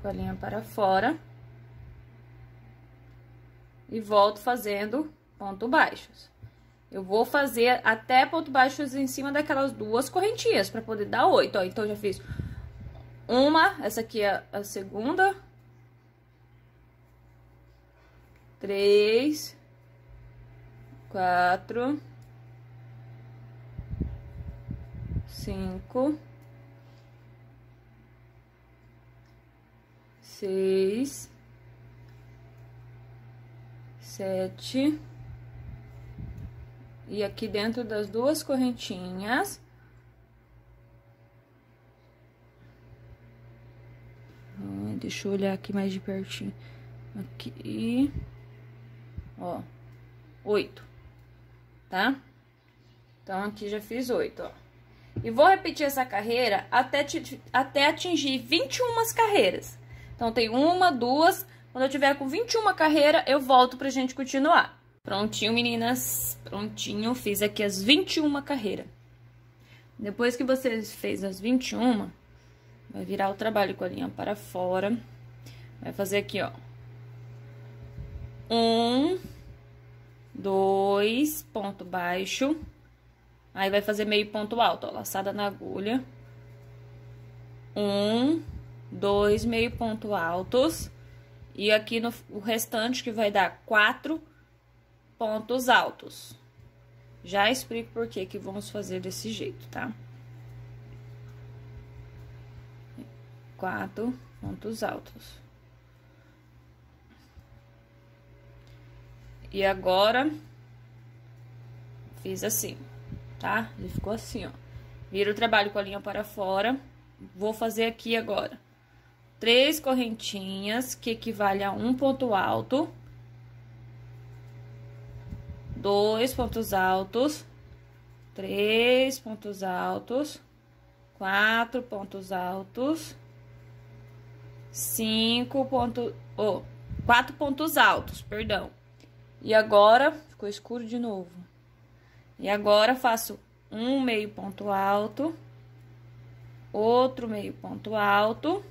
com a linha para fora e volto fazendo ponto baixos. Eu vou fazer até ponto baixos em cima daquelas duas correntinhas para poder dar oito, ó. Então, já fiz uma, essa aqui é a segunda, três, quatro, cinco, seis, sete, e aqui dentro das duas correntinhas, deixa eu olhar aqui mais de pertinho, aqui, ó, oito, tá? Então, aqui já fiz oito, ó. E vou repetir essa carreira até, até atingir vinte e uma carreiras. Então, tem uma, duas. Quando eu tiver com vinte e uma carreiras, eu volto pra gente continuar. Prontinho, meninas. Prontinho. Fiz aqui as vinte e uma carreiras. Depois que você fez as vinte e uma, vai virar o trabalho com a linha para fora. Vai fazer aqui, ó. Um, dois, ponto baixo. Aí, vai fazer meio ponto alto, ó, laçada na agulha. Um, dois, meio ponto altos. E aqui no o restante, que vai dar quatro pontos altos. Já explico por que que vamos fazer desse jeito, tá? Quatro pontos altos. E agora, fiz assim. Tá? Ele ficou assim, ó. Vira o trabalho com a linha para fora. Vou fazer aqui agora três correntinhas, que equivale a um ponto alto, dois pontos altos, três pontos altos, quatro pontos altos, cinco pontos... Oh, quatro pontos altos, perdão. E agora, ficou escuro de novo. E agora, faço um meio ponto alto, outro meio ponto alto,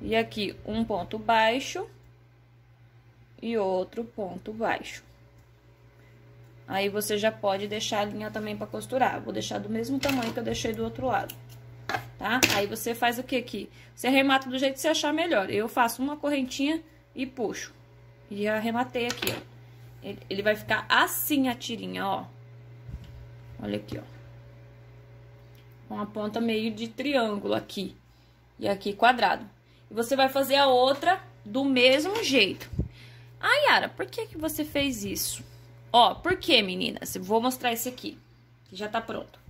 e aqui um ponto baixo e outro ponto baixo. Aí, você já pode deixar a linha também pra costurar. Vou deixar do mesmo tamanho que eu deixei do outro lado, tá? Aí, você faz o que aqui? Você arremata do jeito que você achar melhor. Eu faço uma correntinha e puxo. E arrematei aqui, ó. Ele vai ficar assim a tirinha, ó. Olha aqui, ó. Uma ponta meio de triângulo aqui. E aqui quadrado. E você vai fazer a outra do mesmo jeito. Ah, Yara, por que que você fez isso? Ó, por que, meninas? Eu vou mostrar esse aqui, que já tá pronto.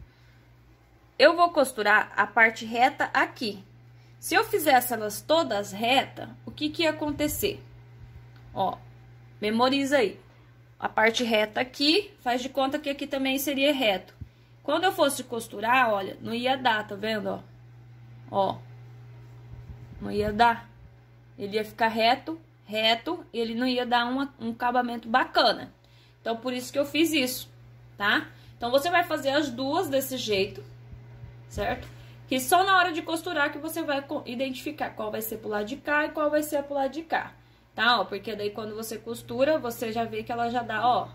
Eu vou costurar a parte reta aqui. Se eu fizesse elas todas retas, o que que ia acontecer? Ó, memoriza aí. A parte reta aqui, faz de conta que aqui também seria reto. Quando eu fosse costurar, olha, não ia dar, tá vendo, ó? Ó, não ia dar. Ele ia ficar reto, reto, e ele não ia dar uma, um acabamento bacana. Então, por isso que eu fiz isso, tá? Então, você vai fazer as duas desse jeito, certo? Que só na hora de costurar que você vai identificar qual vai ser pro lado de cá e qual vai ser pro lado de cá. Tá, ó, porque daí quando você costura, você já vê que ela já dá, ó,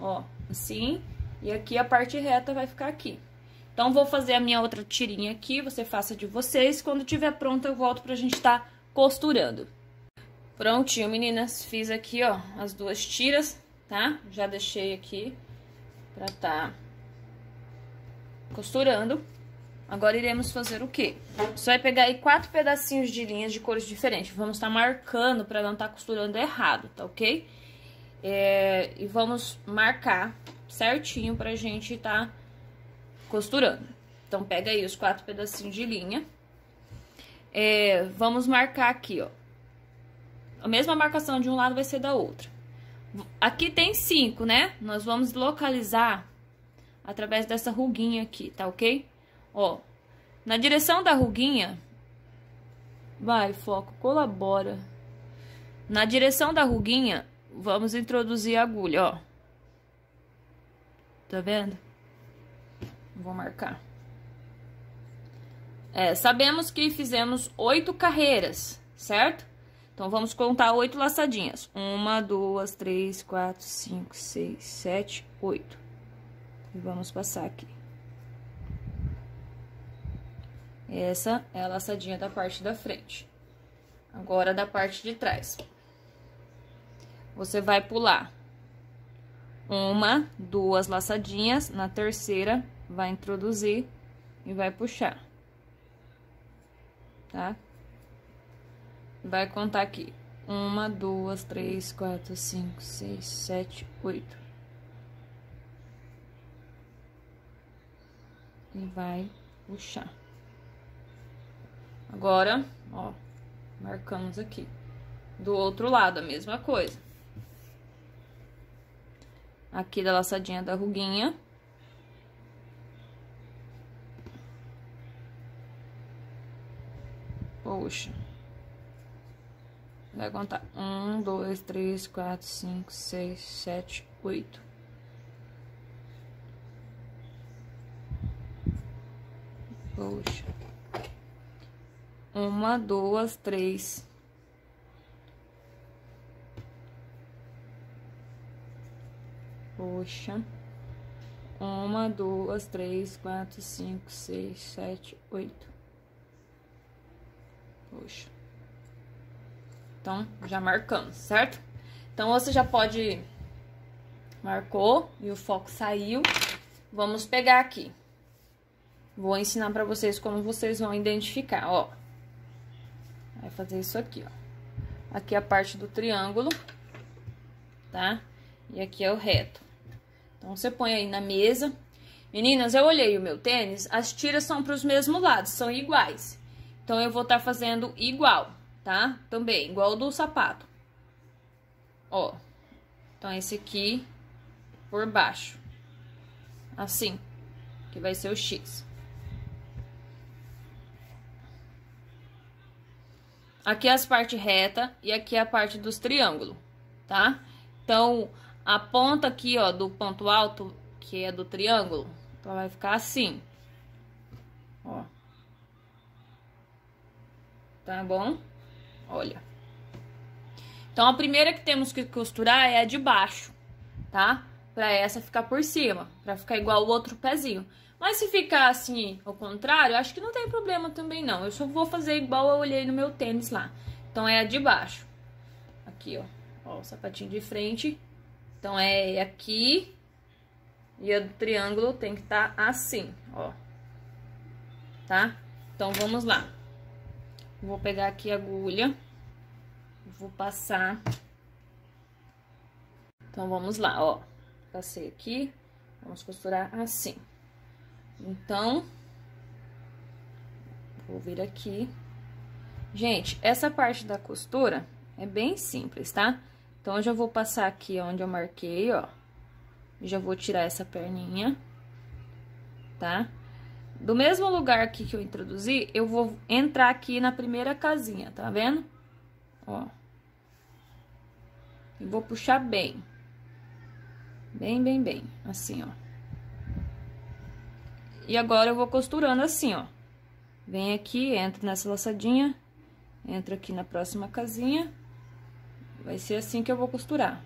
ó, assim, e aqui a parte reta vai ficar aqui. Então, vou fazer a minha outra tirinha aqui, você faça de vocês, quando tiver pronta eu volto pra gente tá costurando. Prontinho, meninas, fiz aqui, ó, as duas tiras, tá? Já deixei aqui pra tá costurando. Agora, iremos fazer o quê? Você vai pegar aí quatro pedacinhos de linhas de cores diferentes. Vamos estar marcando para não estar costurando errado, tá ok? É, e vamos marcar certinho pra gente tá costurando. Então, pega aí os quatro pedacinhos de linha. É, vamos marcar aqui, ó. A mesma marcação de um lado vai ser da outra. Aqui tem cinco, né? Nós vamos localizar através dessa ruguinha aqui, tá ok? Ó, na direção da ruguinha, vai, foco, colabora. Na direção da ruguinha, vamos introduzir a agulha, ó. Tá vendo? Vou marcar. É, sabemos que fizemos oito carreiras, certo? Então, vamos contar oito laçadinhas. Uma, duas, três, quatro, cinco, seis, sete, oito. E vamos passar aqui. Essa é a laçadinha da parte da frente. Agora, da parte de trás. Você vai pular uma, duas laçadinhas. Na terceira, vai introduzir e vai puxar. Tá? vai contar aqui. Uma, duas, três, quatro, cinco, seis, sete, oito. E vai puxar. Agora, ó, marcamos aqui. Do outro lado, a mesma coisa. Aqui da laçadinha da ruguinha. Puxa. Vai contar. Um, dois, três, quatro, cinco, seis, sete, oito. Puxa. Uma, duas, três. Puxa. Uma, duas, três, quatro, cinco, seis, sete, oito. Puxa. Então, já marcamos, certo? Então, você já pode... Marcou e o foco saiu. Vamos pegar aqui. Vou ensinar pra vocês como vocês vão identificar, ó. Vai fazer isso aqui, ó. Aqui é a parte do triângulo, tá? E aqui é o reto. Então, você põe aí na mesa. Meninas, eu olhei o meu tênis. As tiras são pros mesmos lados, são iguais. Então, eu vou tá fazendo igual. Tá? Também, igual do sapato. Ó. Então, esse aqui por baixo. Assim. Que vai ser o X. Aqui é as partes reta e aqui é a parte dos triângulos, tá? Então, a ponta aqui, ó, do ponto alto, que é do triângulo, então vai ficar assim. Ó. Tá bom? Olha. Então, a primeira que temos que costurar é a de baixo, tá? Pra essa ficar por cima, pra ficar igual o outro pezinho. Mas se ficar assim, ao contrário, acho que não tem problema também, não. Eu só vou fazer igual eu olhei no meu tênis lá. Então, é a de baixo. Aqui, ó. Ó, o sapatinho de frente. Então, é aqui. E a do triângulo tem que tá assim, ó. Tá? Então, vamos lá. Vou pegar aqui a agulha, vou passar. Então, vamos lá, ó. Passei aqui, vamos costurar assim. Então, vou vir aqui. Gente, essa parte da costura é bem simples, tá? Então, eu já vou passar aqui onde eu marquei, ó. Já vou tirar essa perninha, tá? Do mesmo lugar aqui que eu introduzi, eu vou entrar aqui na primeira casinha, tá vendo? Ó. E vou puxar bem. Bem, bem, bem. Assim, ó. E agora eu vou costurando assim, ó. Vem aqui, entra nessa laçadinha, entra aqui na próxima casinha. Vai ser assim que eu vou costurar.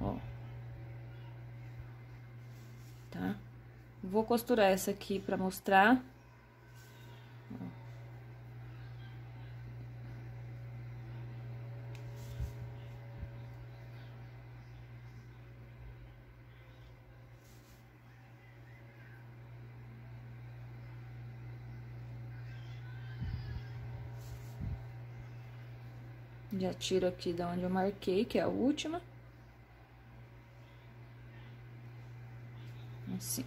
Ó. Tá? Vou costurar essa aqui pra mostrar. Já tiro aqui da onde eu marquei, que é a última. Assim.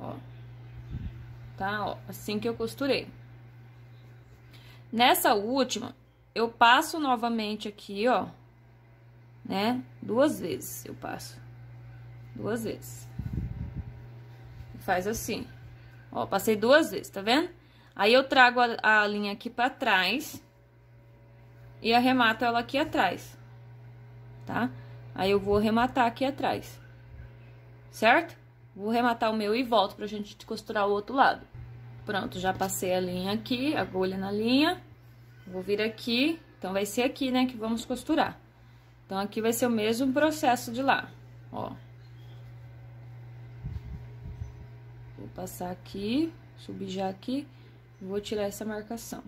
Ó, tá, ó, assim que eu costurei. Nessa última, eu passo novamente aqui, ó, né? Duas vezes eu passo. Duas vezes. Faz assim. Ó, passei duas vezes, tá vendo? Aí, eu trago a, a linha aqui pra trás e arremato ela aqui atrás, tá? Aí, eu vou arrematar aqui atrás, certo? Vou rematar o meu e volto pra gente costurar o outro lado. Pronto, já passei a linha aqui, agulha na linha. Vou vir aqui, então vai ser aqui, né, que vamos costurar. Então, aqui vai ser o mesmo processo de lá, ó. Vou passar aqui, subir já aqui, vou tirar essa marcação.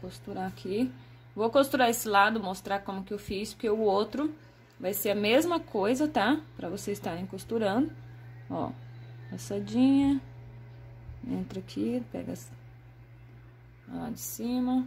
Costurar aqui. Vou costurar esse lado, mostrar como que eu fiz, porque o outro vai ser a mesma coisa, tá? Pra vocês estarem costurando. ó, passadinha, entra aqui, pega lá de cima.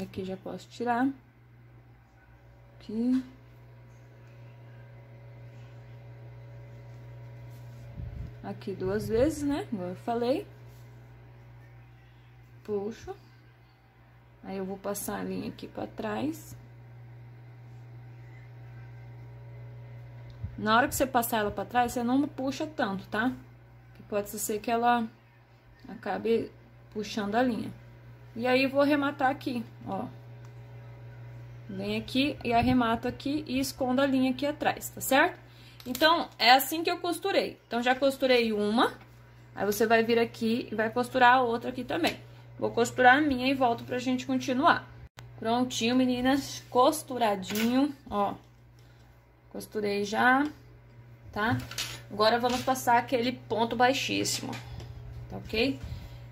Aqui já posso tirar. Aqui. Aqui duas vezes, né? Igual eu falei. Puxo. Aí eu vou passar a linha aqui pra trás. Na hora que você passar ela pra trás, você não puxa tanto, tá? Porque pode ser que ela acabe puxando a linha. E aí, eu vou arrematar aqui, ó. Vem aqui e arremato aqui e escondo a linha aqui atrás, tá certo? Então, é assim que eu costurei. Então, já costurei uma, aí você vai vir aqui e vai costurar a outra aqui também. Vou costurar a minha e volto pra gente continuar. Prontinho, meninas, costuradinho, ó. Costurei já, tá? Agora, vamos passar aquele ponto baixíssimo, tá ok?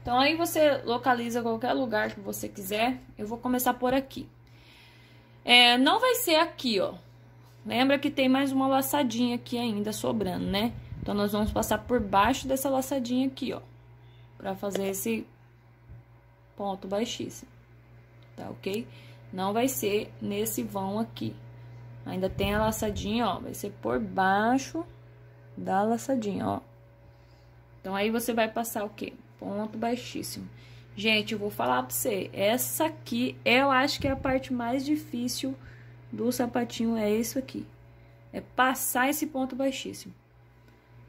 Então, aí você localiza qualquer lugar que você quiser. Eu vou começar por aqui. É, não vai ser aqui, ó. Lembra que tem mais uma laçadinha aqui ainda sobrando, né? Então, nós vamos passar por baixo dessa laçadinha aqui, ó. Pra fazer esse ponto baixíssimo, tá ok? Não vai ser nesse vão aqui. Ainda tem a laçadinha, ó. Vai ser por baixo da laçadinha, ó. Então, aí você vai passar o quê? Ponto baixíssimo. Gente, eu vou falar pra você, essa aqui eu acho que é a parte mais difícil do sapatinho, é isso aqui. É passar esse ponto baixíssimo.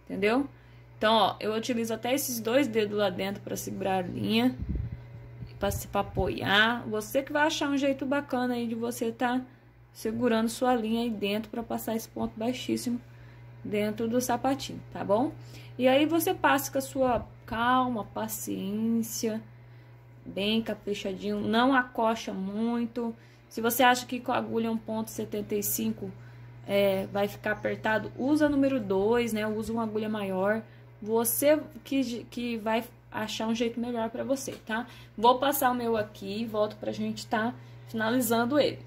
Entendeu? Então, ó, eu utilizo até esses dois dedos lá dentro pra segurar a linha, pra, pra apoiar. Você que vai achar um jeito bacana aí de você tá segurando sua linha aí dentro pra passar esse ponto baixíssimo dentro do sapatinho, tá bom? E aí, você passa com a sua calma, paciência, bem caprichadinho, não acocha muito. Se você acha que com a agulha um ponto setenta e cinco é, vai ficar apertado, usa a número dois, né? Usa uma agulha maior, você que, que vai achar um jeito melhor pra você, tá? Vou passar o meu aqui e volto pra gente tá finalizando ele.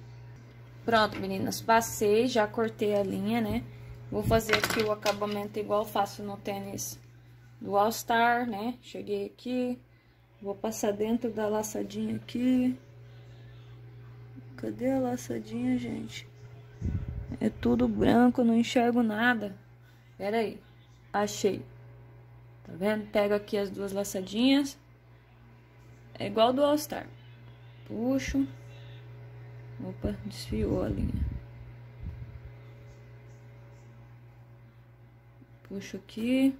Pronto, meninas, passei, já cortei a linha, né? Vou fazer aqui o acabamento igual faço no tênis do All Star, né? Cheguei aqui, vou passar dentro da laçadinha aqui. Cadê a laçadinha, gente? É tudo branco, não enxergo nada. Pera aí, achei. Tá vendo? Pego aqui as duas laçadinhas. É igual do All Star. Puxo. Opa, desfiou a linha. Puxo aqui.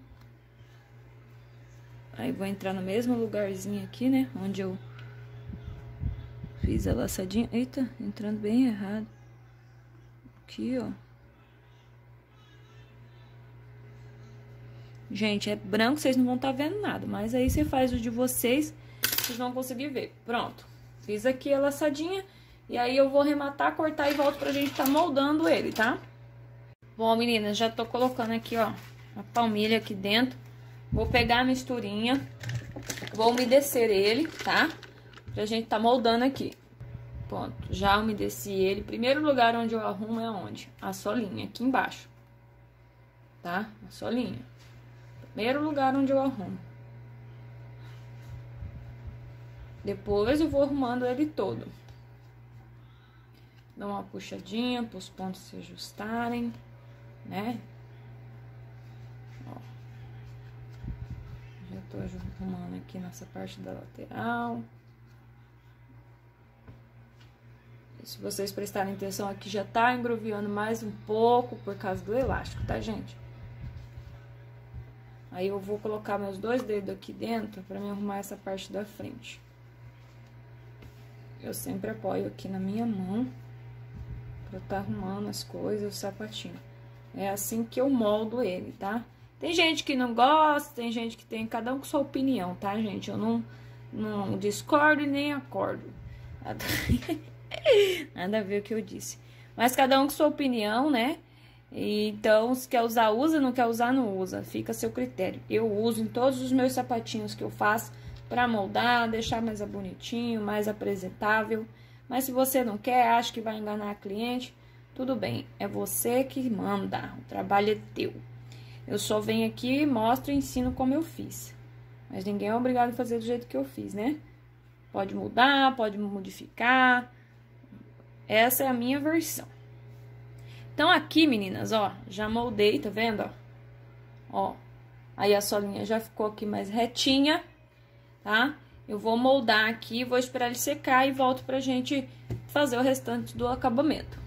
Aí, vou entrar no mesmo lugarzinho aqui, né? Onde eu fiz a laçadinha. Eita, entrando bem errado. Aqui, ó. Gente, é branco, vocês não vão tá vendo nada. Mas aí, você faz o de vocês, vocês vão conseguir ver. Pronto. Fiz aqui a laçadinha. E aí, eu vou arrematar, cortar e volto pra gente tá moldando ele, tá? Bom, meninas, já tô colocando aqui, ó, a palmilha aqui dentro. Vou pegar a misturinha, vou umedecer ele, tá? Pra gente tá moldando aqui. Pronto, já umedeci ele. Primeiro lugar onde eu arrumo é onde? A solinha, aqui embaixo. Tá? A solinha. Primeiro lugar onde eu arrumo. Depois eu vou arrumando ele todo. Dá uma puxadinha para os pontos se ajustarem, né? Já tô arrumando aqui nessa parte da lateral. E se vocês prestarem atenção aqui, já tá engroviando mais um pouco por causa do elástico, tá, gente? Aí eu vou colocar meus dois dedos aqui dentro pra me arrumar essa parte da frente. Eu sempre apoio aqui na minha mão, pra tá arrumando as coisas, o sapatinho. É assim que eu moldo ele, tá? Tem gente que não gosta, tem gente que tem, cada um com sua opinião, tá, gente? Eu não, não discordo e nem acordo. Nada a ver o que eu disse. Mas cada um com sua opinião, né? E, então, se quer usar, usa, não quer usar, não usa. Fica a seu critério. Eu uso em todos os meus sapatinhos que eu faço pra moldar, deixar mais bonitinho, mais apresentável. Mas se você não quer, acha que vai enganar a cliente, tudo bem. É você que manda, o trabalho é teu. Eu só venho aqui, mostro e ensino como eu fiz. Mas ninguém é obrigado a fazer do jeito que eu fiz, né? Pode mudar, pode modificar. Essa é a minha versão. Então, aqui, meninas, ó, já moldei, tá vendo, ó? Ó, aí a solinha já ficou aqui mais retinha, tá? Eu vou moldar aqui, vou esperar ele secar e volto pra gente fazer o restante do acabamento.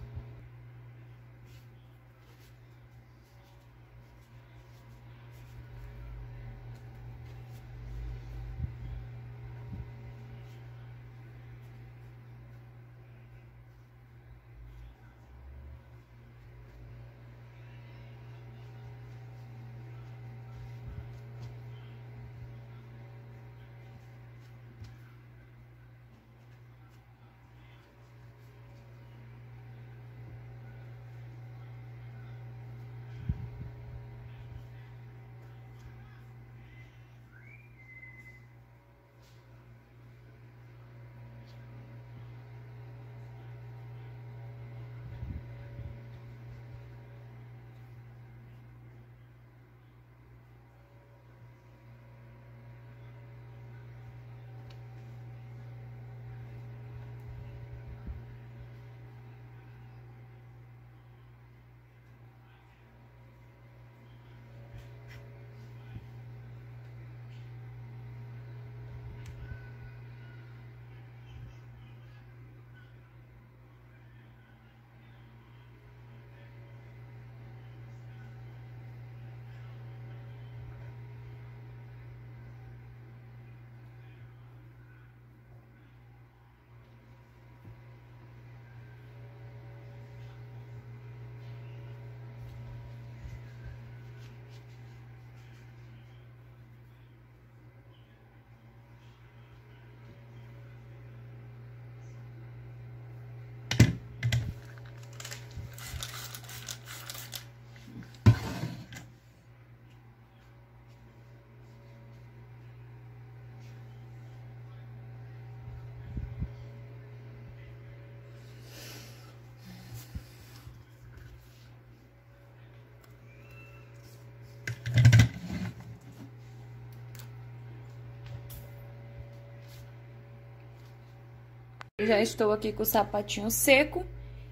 Já estou aqui com o sapatinho seco,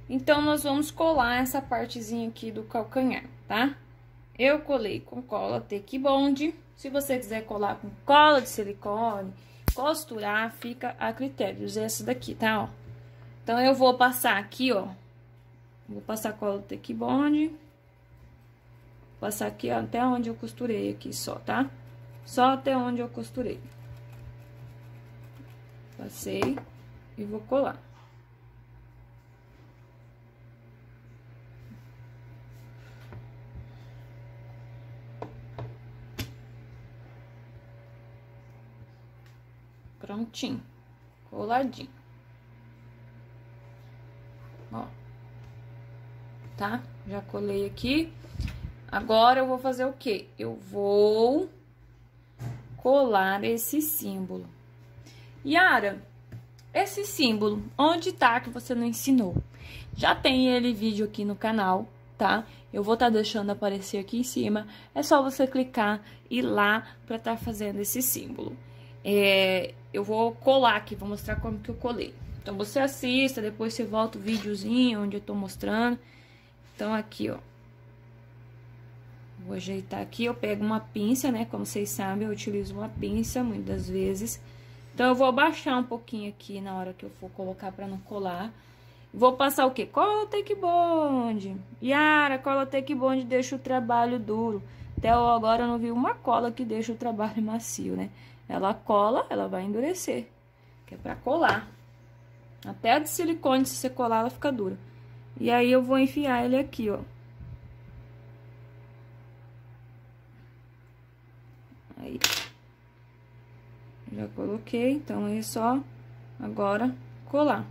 então nós vamos colar essa partezinha aqui do calcanhar, tá? Eu colei com cola Tech Bond, se você quiser colar com cola de silicone, costurar, fica a critério. Usei essa daqui, tá? Ó. Então, eu vou passar aqui, ó, vou passar cola Tech Bond, vou passar aqui ó, até onde eu costurei aqui só, tá? Só até onde eu costurei. Passei. E vou colar. Prontinho. Coladinho. Ó. Tá? Já colei aqui. Agora, eu vou fazer o quê? Eu vou colar esse símbolo. Yara... Esse símbolo, onde tá que você não ensinou? Já tem ele vídeo aqui no canal, tá? Eu vou tá deixando aparecer aqui em cima. É só você clicar e ir lá pra tá fazendo esse símbolo. É, eu vou colar aqui, vou mostrar como que eu colei. Então, você assista, depois você volta o videozinho onde eu tô mostrando. Então, aqui, ó. Vou ajeitar aqui, eu pego uma pinça, né? Como vocês sabem, eu utilizo uma pinça muitas vezes. Então, eu vou abaixar um pouquinho aqui na hora que eu for colocar pra não colar. Vou passar o quê? Cola Tech Bond. Yara, cola Tech Bond deixa o trabalho duro. Até agora eu não vi uma cola que deixa o trabalho macio, né? Ela cola, ela vai endurecer. Que é pra colar. Até a de silicone, se você colar, ela fica dura. E aí, eu vou enfiar ele aqui, ó. Aí. Já coloquei, então, é só agora colar,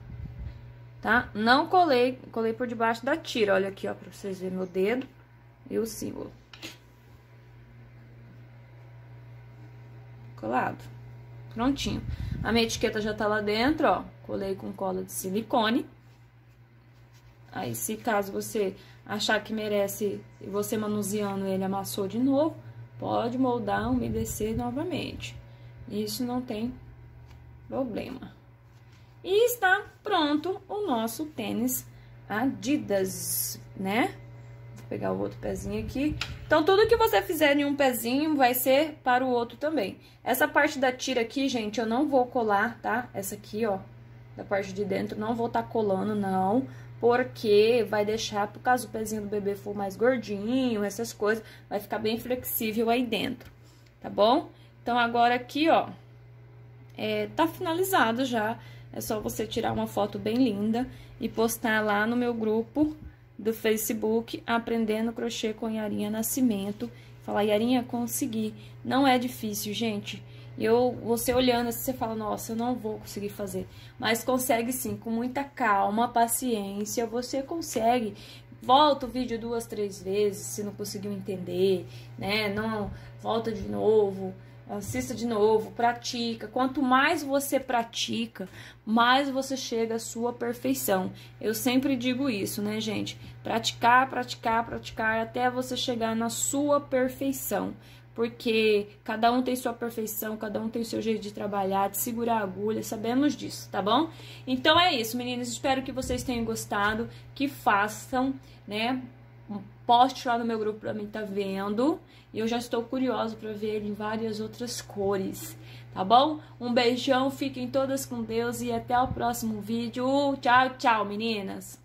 tá? Não colei, colei por debaixo da tira, olha aqui, ó, pra vocês verem meu dedo e o símbolo. Colado. Prontinho. A minha etiqueta já tá lá dentro, ó. Colei com cola de silicone. Aí, se caso você achar que merece, e você manuseando ele amassou de novo, pode moldar, umedecer novamente. Isso não tem problema. E está pronto o nosso tênis Adidas, né? Vou pegar o outro pezinho aqui. Então, tudo que você fizer em um pezinho vai ser para o outro também. Essa parte da tira aqui, gente, eu não vou colar, tá? Essa aqui, ó, da parte de dentro, não vou tá colando, não. Porque vai deixar, por caso o pezinho do bebê for mais gordinho, essas coisas, vai ficar bem flexível aí dentro, tá bom? Então, agora aqui, ó, é, tá finalizado já. É só você tirar uma foto bem linda e postar lá no meu grupo do Facebook, Aprendendo Crochê com Yarinha Nascimento. Falar, Yarinha, consegui. Não é difícil, gente. Eu, você olhando assim, você fala, nossa, eu não vou conseguir fazer. Mas consegue sim, com muita calma, paciência, você consegue. Volta o vídeo duas, três vezes, se não conseguiu entender, né? Não, volta de novo, assista de novo, pratica. Quanto mais você pratica, mais você chega à sua perfeição. Eu sempre digo isso, né, gente? Praticar, praticar, praticar, até você chegar na sua perfeição. Porque cada um tem sua perfeição, cada um tem seu jeito de trabalhar, de segurar a agulha, sabemos disso, tá bom? Então é isso, meninas, espero que vocês tenham gostado, que façam, né? Poste lá no meu grupo pra mim tá vendo, e eu já estou curiosa pra ver ele em várias outras cores, tá bom? Um beijão, fiquem todas com Deus e até o próximo vídeo, tchau, tchau, meninas!